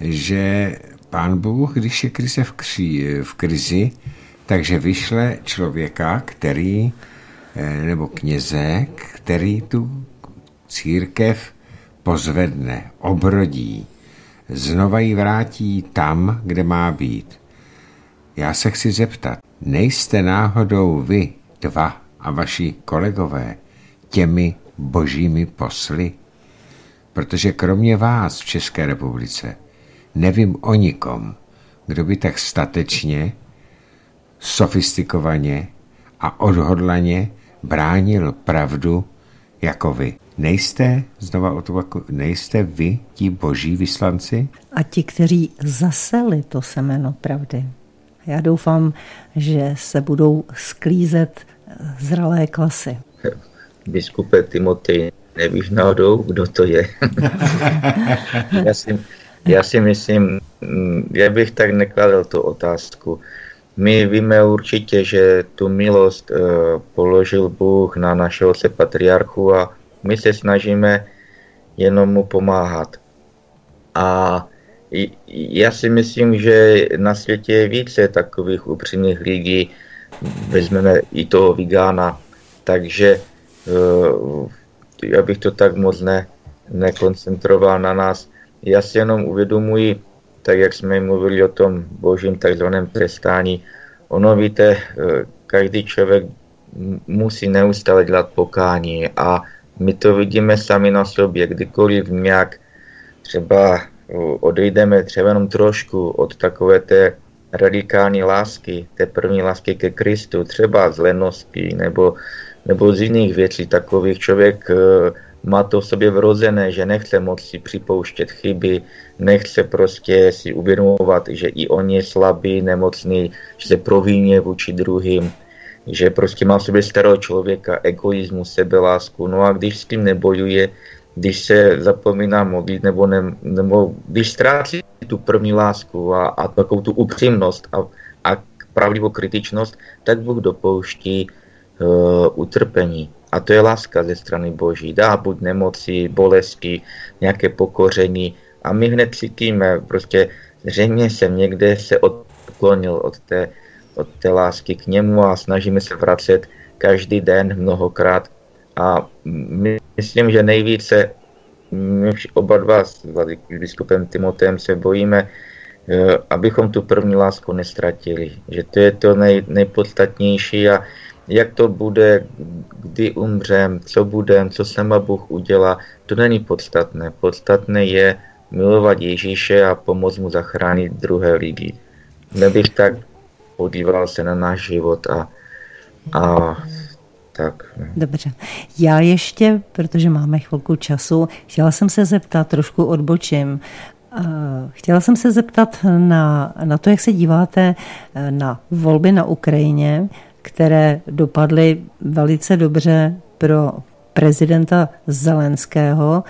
že Pán Bůh, když je krize v, kří, v krizi, takže vyšle člověka, který, nebo kněze, který tu církev pozvedne, obrodí, znova ji vrátí tam, kde má být. Já se chci zeptat, nejste náhodou vy dva a vaši kolegové těmi božími posly? Protože kromě vás v České republice nevím o nikom, kdo by tak statečně, sofistikovaně a odhodlaně bránil pravdu jako vy. Nejste, znova opakuju, nejste vy ti boží vyslanci? A ti, kteří zaseli to semeno pravdy. Já doufám, že se budou sklízet zralé klasy. Biskupe Timotej, nevíš náhodou, kdo to je? Já si, já si myslím, já bych tak nekladl tu otázku. My víme určitě, že tu milost uh, položil Bůh na našeho se patriarchu a my se snažíme jenom mu pomáhat. A já si myslím, že na světě je více takových upřímných lidí, vezmeme i toho Vigana, takže uh, já bych to tak moc ne, nekoncentroval na nás. Já si jenom uvědomuji, tak jak jsme mluvili o tom božím takzvaném trestání, ono víte, každý člověk musí neustále dělat pokání a my to vidíme sami na sobě, kdykoliv nějak třeba odejdeme třeba jenom trošku od takové té radikální lásky, té první lásky ke Kristu, třeba z lenosti nebo, nebo z jiných věcí takových. Člověk má to v sobě vrozené, že nechce moc si připouštět chyby, nechce prostě si uvědomovat, že i on je slabý, nemocný, že se proviní vůči druhým, že prostě má v sobě starého člověka, egoismu, sebelásku. No a když s tím nebojuje, když se zapomíná modlit, nebo, ne, nebo když ztrácí tu první lásku a, a takovou tu upřímnost a, a pravdivou kritičnost, tak Bůh dopouští uh, utrpení. A to je láska ze strany Boží. Dá buď nemoci, bolesti, nějaké pokoření. A my hned cítíme, prostě zřejmě jsem někde se odklonil od té, od té lásky k němu a snažíme se vracet každý den mnohokrát. A my, myslím, že nejvíce, my oba dva s biskupem Timotem se bojíme, abychom tu první lásku nestratili. Že to je to nej, nejpodstatnější a jak to bude, kdy umřem, co budem, co sama Bůh udělá, to není podstatné. Podstatné je milovat Ježíše a pomoct mu zachránit druhé lidi. Nebych tak podíval se na náš život a, a tak. Dobře. Já ještě, protože máme chvilku času, chtěla jsem se zeptat, trošku odbočím, chtěla jsem se zeptat na, na to, jak se díváte na volby na Ukrajině, které dopadly velice dobře pro prezidenta Zelenského.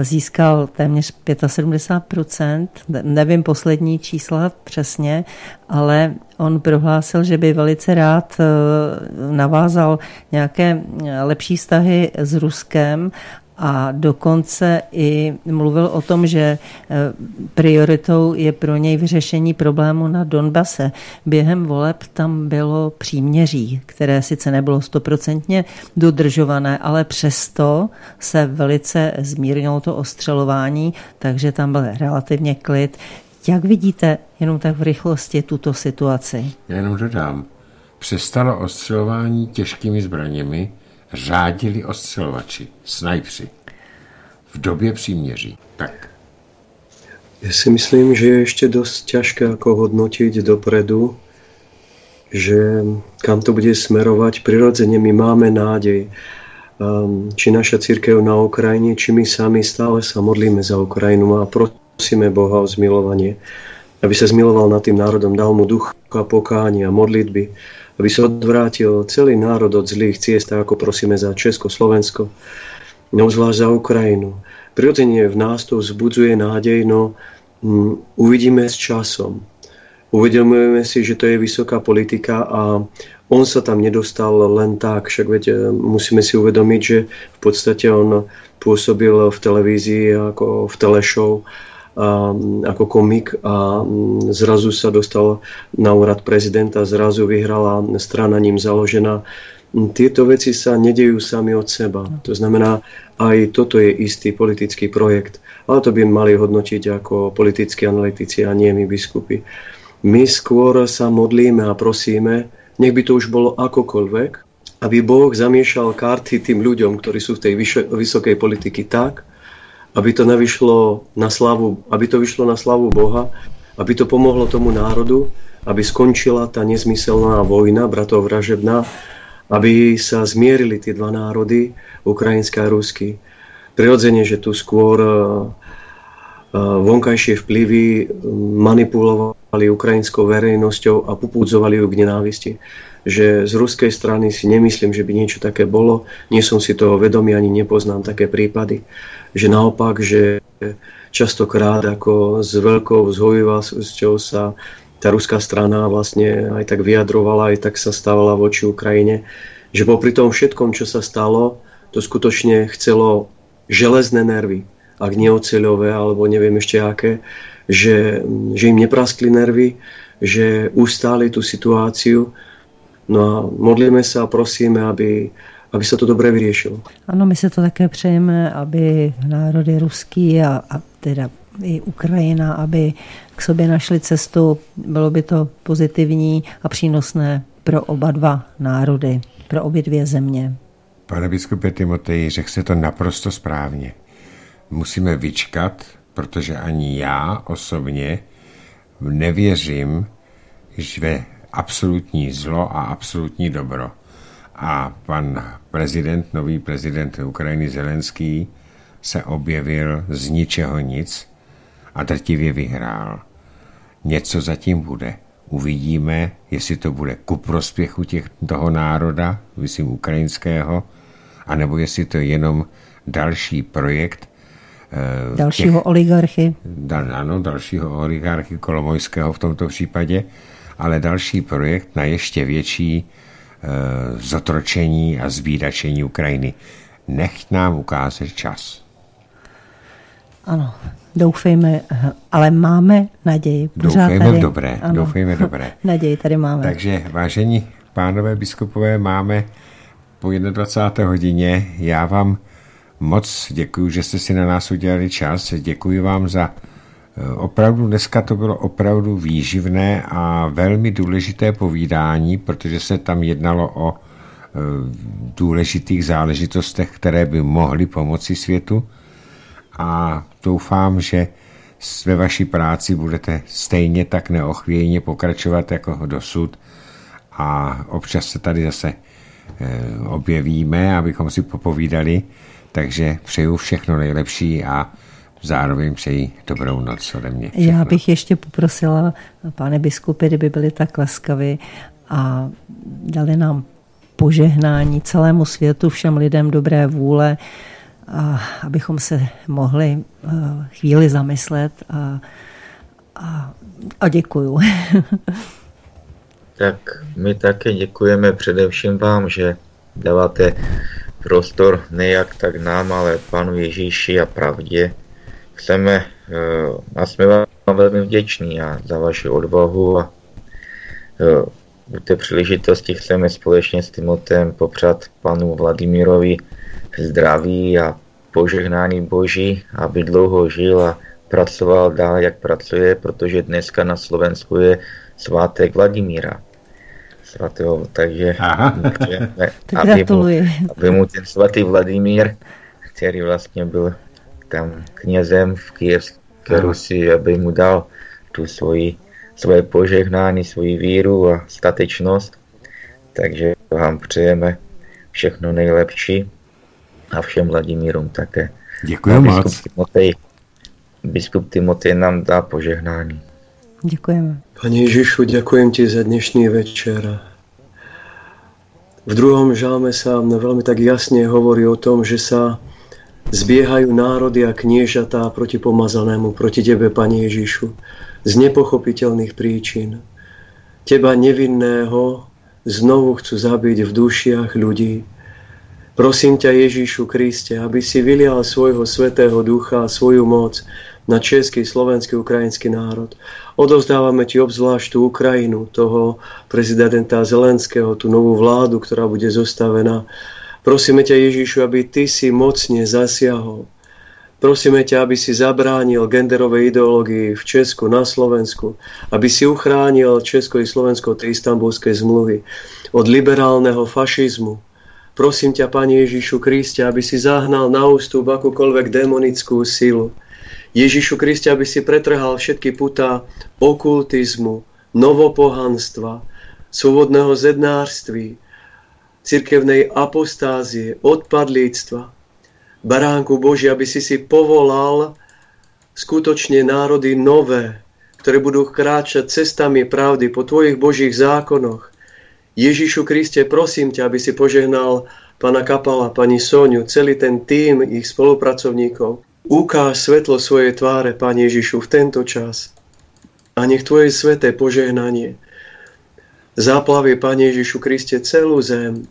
Získal téměř sedmdesát pět procent, nevím poslední čísla přesně, ale on prohlásil, že by velice rád navázal nějaké lepší vztahy s Ruskem a dokonce i mluvil o tom, že prioritou je pro něj vyřešení problému na Donbase. Během voleb tam bylo příměří, které sice nebylo stoprocentně dodržované, ale přesto se velice zmírnilo to ostřelování, takže tam byl relativně klid. Jak vidíte jenom tak v rychlosti tuto situaci? Já jenom dodám, přestalo ostřelování těžkými zbraněmi, řádili ostřelovači, snajpři v době příměří. Tak. Ja si myslím, že je ešte dosť ťažké ako hodnotiť dopredu, že kam to bude smerovať. Prirodzene my máme nádej. Či naša cirkev na Ukrajine, či my sami, stále sa modlíme za Ukrajinu a prosíme Boha o zmilovanie. Aby sa zmiloval nad tým národom, dal mu ducha pokánia, modlitby, aby sa odvrátil celý národ od zlých ciest, ako prosíme za Česko, Slovensko, no zvlášť za Ukrajinu. Prirodzene v nás to vzbudzuje nádej, no um, uvidíme s časom. Uvedomujeme si, že to je vysoká politika a on sa tam nedostal len tak. Však veď, musíme si uvedomiť, že v podstate on pôsobil v televízii, ako v teleshow, a, ako komik a zrazu sa dostal na úrad prezidenta, zrazu vyhrala strana ním založená. Tieto veci sa nedejú sami od seba. To znamená, aj toto je istý politický projekt. Ale to by mali hodnotiť ako politickí analytici a nie my biskupy. My skôr sa modlíme a prosíme, nech by to už bolo akokoľvek, aby Boh zamiešal karty tým ľuďom, ktorí sú v tej vysokej politiky tak, aby to nevyšlo na slavu, aby to vyšlo na slavu Boha, aby to pomohlo tomu národu, aby skončila tá nezmyselná vojna, bratovražebná, aby sa zmierili tie dva národy, ukrajinský a ruský. Prirodzene, že tu skôr vonkajšie vplyvy manipulovali ukrajinskou verejnosťou a popudzovali ju k nenávisti. Že z ruskej strany si nemyslím, že by niečo také bolo. Nie som si toho vedomý, ani nepoznám také prípady. Že naopak, že častokrát ako s veľkou zhojivosťou sa tá ruská strana vlastne aj tak vyjadrovala, aj tak sa stávala voči Ukrajine. Že popri tom všetkom, čo sa stalo, to skutočne chcelo železné nervy, ak nie oceľové, alebo neviem ešte aké, že, že im nepraskli nervy, že ustáli tú situáciu. No a modlíme sa a prosíme, aby, aby sa to dobre vyriešilo. Ano, my se to také přejeme, aby národy ruský a, a teda i Ukrajina, aby k sobě našli cestu. Bylo by to pozitivní a přínosné pro oba dva národy, pro obě dvě země. Pane biskupe Timoteji, řekl jste to naprosto správně. Musíme vyčkat, protože ani já osobně nevěřím ve absolutní zlo a absolutní dobro. A pan prezident, nový prezident Ukrajiny Zelenský se objevil z ničeho nic a drtivě vyhrál. Něco zatím bude. Uvidíme, jestli to bude ku prospěchu těch, toho národa, myslím ukrajinského, anebo jestli to je jenom další projekt, dalšího těch, oligarchy. Dal, ano, dalšího oligarchy Kolomojského v tomto případě, ale další projekt na ještě větší e, zotročení a zbídačení Ukrajiny. Nech nám ukáže čas. Ano, doufejme, ale máme naději. Pořád doufejme tady, v dobré, ano, doufejme dobré. Naději tady máme. Takže vážení pánové biskupové, máme po jednadvacáté hodině. Já vám moc děkuji, že jste si na nás udělali čas. Děkuji vám za opravdu, dneska to bylo opravdu výživné a velmi důležité povídání, protože se tam jednalo o důležitých záležitostech, které by mohly pomoci světu. A doufám, že ve vaší práci budete stejně tak neochvějně pokračovat jako dosud. A občas se tady zase objevíme, abychom si popovídali. Takže přeju všechno nejlepší a zároveň přeji dobrou noc ode mě. Všechno. Já bych ještě poprosila, pane biskupy, kdyby byli tak laskavi a dali nám požehnání celému světu, všem lidem dobré vůle, a abychom se mohli chvíli zamyslet a, a, a děkuju. Tak my také děkujeme především vám, že dáváte prostor nejak tak nám, ale Pánu Ježíši a pravde. Chceme a sme vám veľmi vděční a za vašu odvahu a u té příležitosti chceme společně s Timotem popřát panu Vladimírovi zdraví a požehnání Boží, aby dlouho žil a pracoval dál, jak pracuje, protože dneska na Slovensku je svátek Vladimíra. Svatého, takže můžeme, aby, mu, aby mu ten svatý Vladimír, který vlastně byl tam knězem v Kyjevské Rusi, aby mu dal tu svoji svoje požehnání, svoji víru a statečnost. Takže vám přejeme všechno nejlepší a všem Vladimírům také. Děkuji moc. Timotej, biskup Timotej nám dá požehnání. Děkujeme. Pane Ježišu, ďakujem ti za dnešný večer. V druhom žalme sa veľmi tak jasne hovorí o tom, že sa zbiehajú národy a kniežatá proti pomazanému, proti tebe, Pane Ježišu, z nepochopiteľných príčin. Teba nevinného znovu chcú zabiť v dušiach ľudí. Prosím ťa, Ježišu Kriste, aby si vylial svojho svätého ducha, svoju moc na český, slovenský, ukrajinský národ. Odovzdávame ti obzvlášť tú Ukrajinu, toho prezidenta Zelenského, tú novú vládu, ktorá bude zostavená. Prosíme ťa, Ježišu, aby ty si mocne zasiahol. Prosíme ťa, aby si zabránil genderovej ideológii v Česku, na Slovensku, aby si uchránil Česko i Slovensko od Istanbulskej zmluvy, od liberálneho fašizmu. Prosím ťa, Pane Ježišu Kriste, aby si zahnal na ústup akúkoľvek démonickú silu. Ježišu Kriste, aby si pretrhal všetky putá okultizmu, novopohanstva, svobodného zednárství, cirkevnej apostázie, odpadlíctva. Baránku Boží, aby si si povolal skutočne národy nové, ktoré budú kráčať cestami pravdy po tvojich Božích zákonoch. Ježišu Kriste, prosím ťa, aby si požehnal pána Kapala, pani Soňu, celý ten tím ich spolupracovníkov. Ukáž svetlo svojej tváre, Pane Ježišu, v tento čas a nech tvoje sveté požehnanie zaplaví, Pane Ježišu Kriste, celú zem,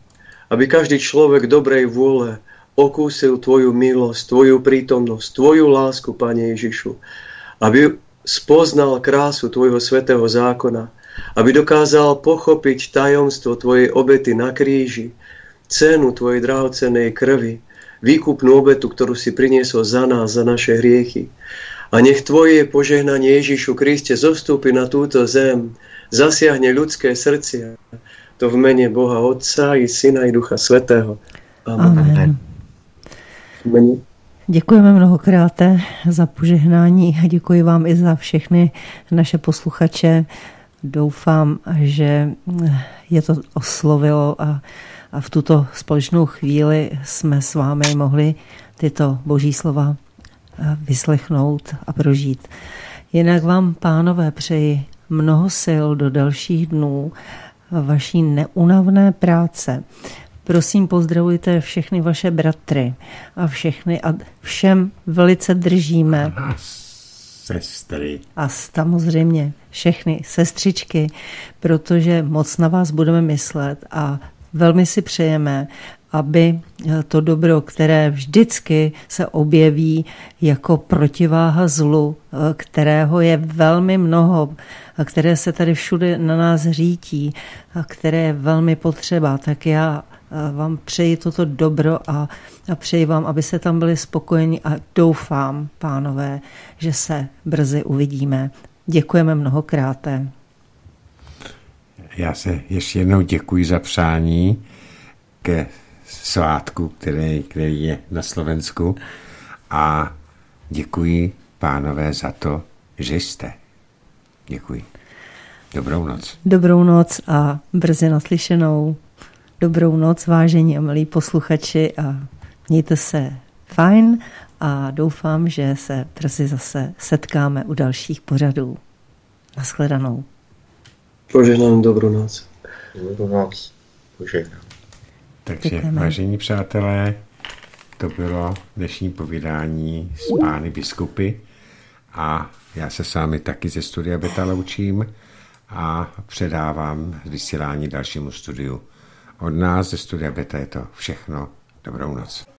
aby každý človek dobrej vôle okúsil tvoju milosť, tvoju prítomnosť, tvoju lásku, Pane Ježišu, aby spoznal krásu tvojho svätého zákona, aby dokázal pochopiť tajomstvo tvojej obety na kríži, cenu tvojej drahocennej krvi, výkupnú obetu, ktorú si priniesol za nás, za naše hriechy. A nech tvoje požehnanie, Ježišu Kriste, zostúpi na túto zem, zasiahne ľudské srdcia. To v mene Boha Otca i Syna i Ducha Svätého. Amen. Amen. Děkujeme mnohokrát za požehnání a děkuji vám i za všechny naše posluchače. Doufám, že je to oslovilo a A v tuto společnou chvíli jsme s vámi mohli tyto boží slova vyslechnout a prožít. Jinak vám, pánové, přeji mnoho sil do dalších dnů vaší neunavné práce. Prosím, pozdravujte všechny vaše bratry a všechny a všem velice držíme. Sestry. A samozřejmě všechny sestřičky, protože moc na vás budeme myslet a velmi si přejeme, aby to dobro, které vždycky se objeví jako protiváha zlu, kterého je velmi mnoho, které se tady všude na nás řítí, které je velmi potřeba, tak já vám přeji toto dobro a, a přeji vám, aby se tam byli spokojeni a doufám, pánové, že se brzy uvidíme. Děkujeme mnohokrát. Já se ještě jednou děkuji za přání ke svátku, který, který je na Slovensku a děkuji, pánové, za to, že jste. Děkuji. Dobrou noc. Dobrou noc a brzy naslyšenou. Dobrou noc, vážení a milí posluchači a mějte se fajn a doufám, že se brzy zase setkáme u dalších pořadů. Nashledanou. Požehnám, dobrou noc. Dobrou noc. Požehnám. Takže, děkujeme. Vážení přátelé, to bylo dnešní povídání s pány biskupy a já se s vámi taky ze studia Beta loučím a předávám vysílání dalšímu studiu. Od nás ze studia Beta je to všechno. Dobrou noc.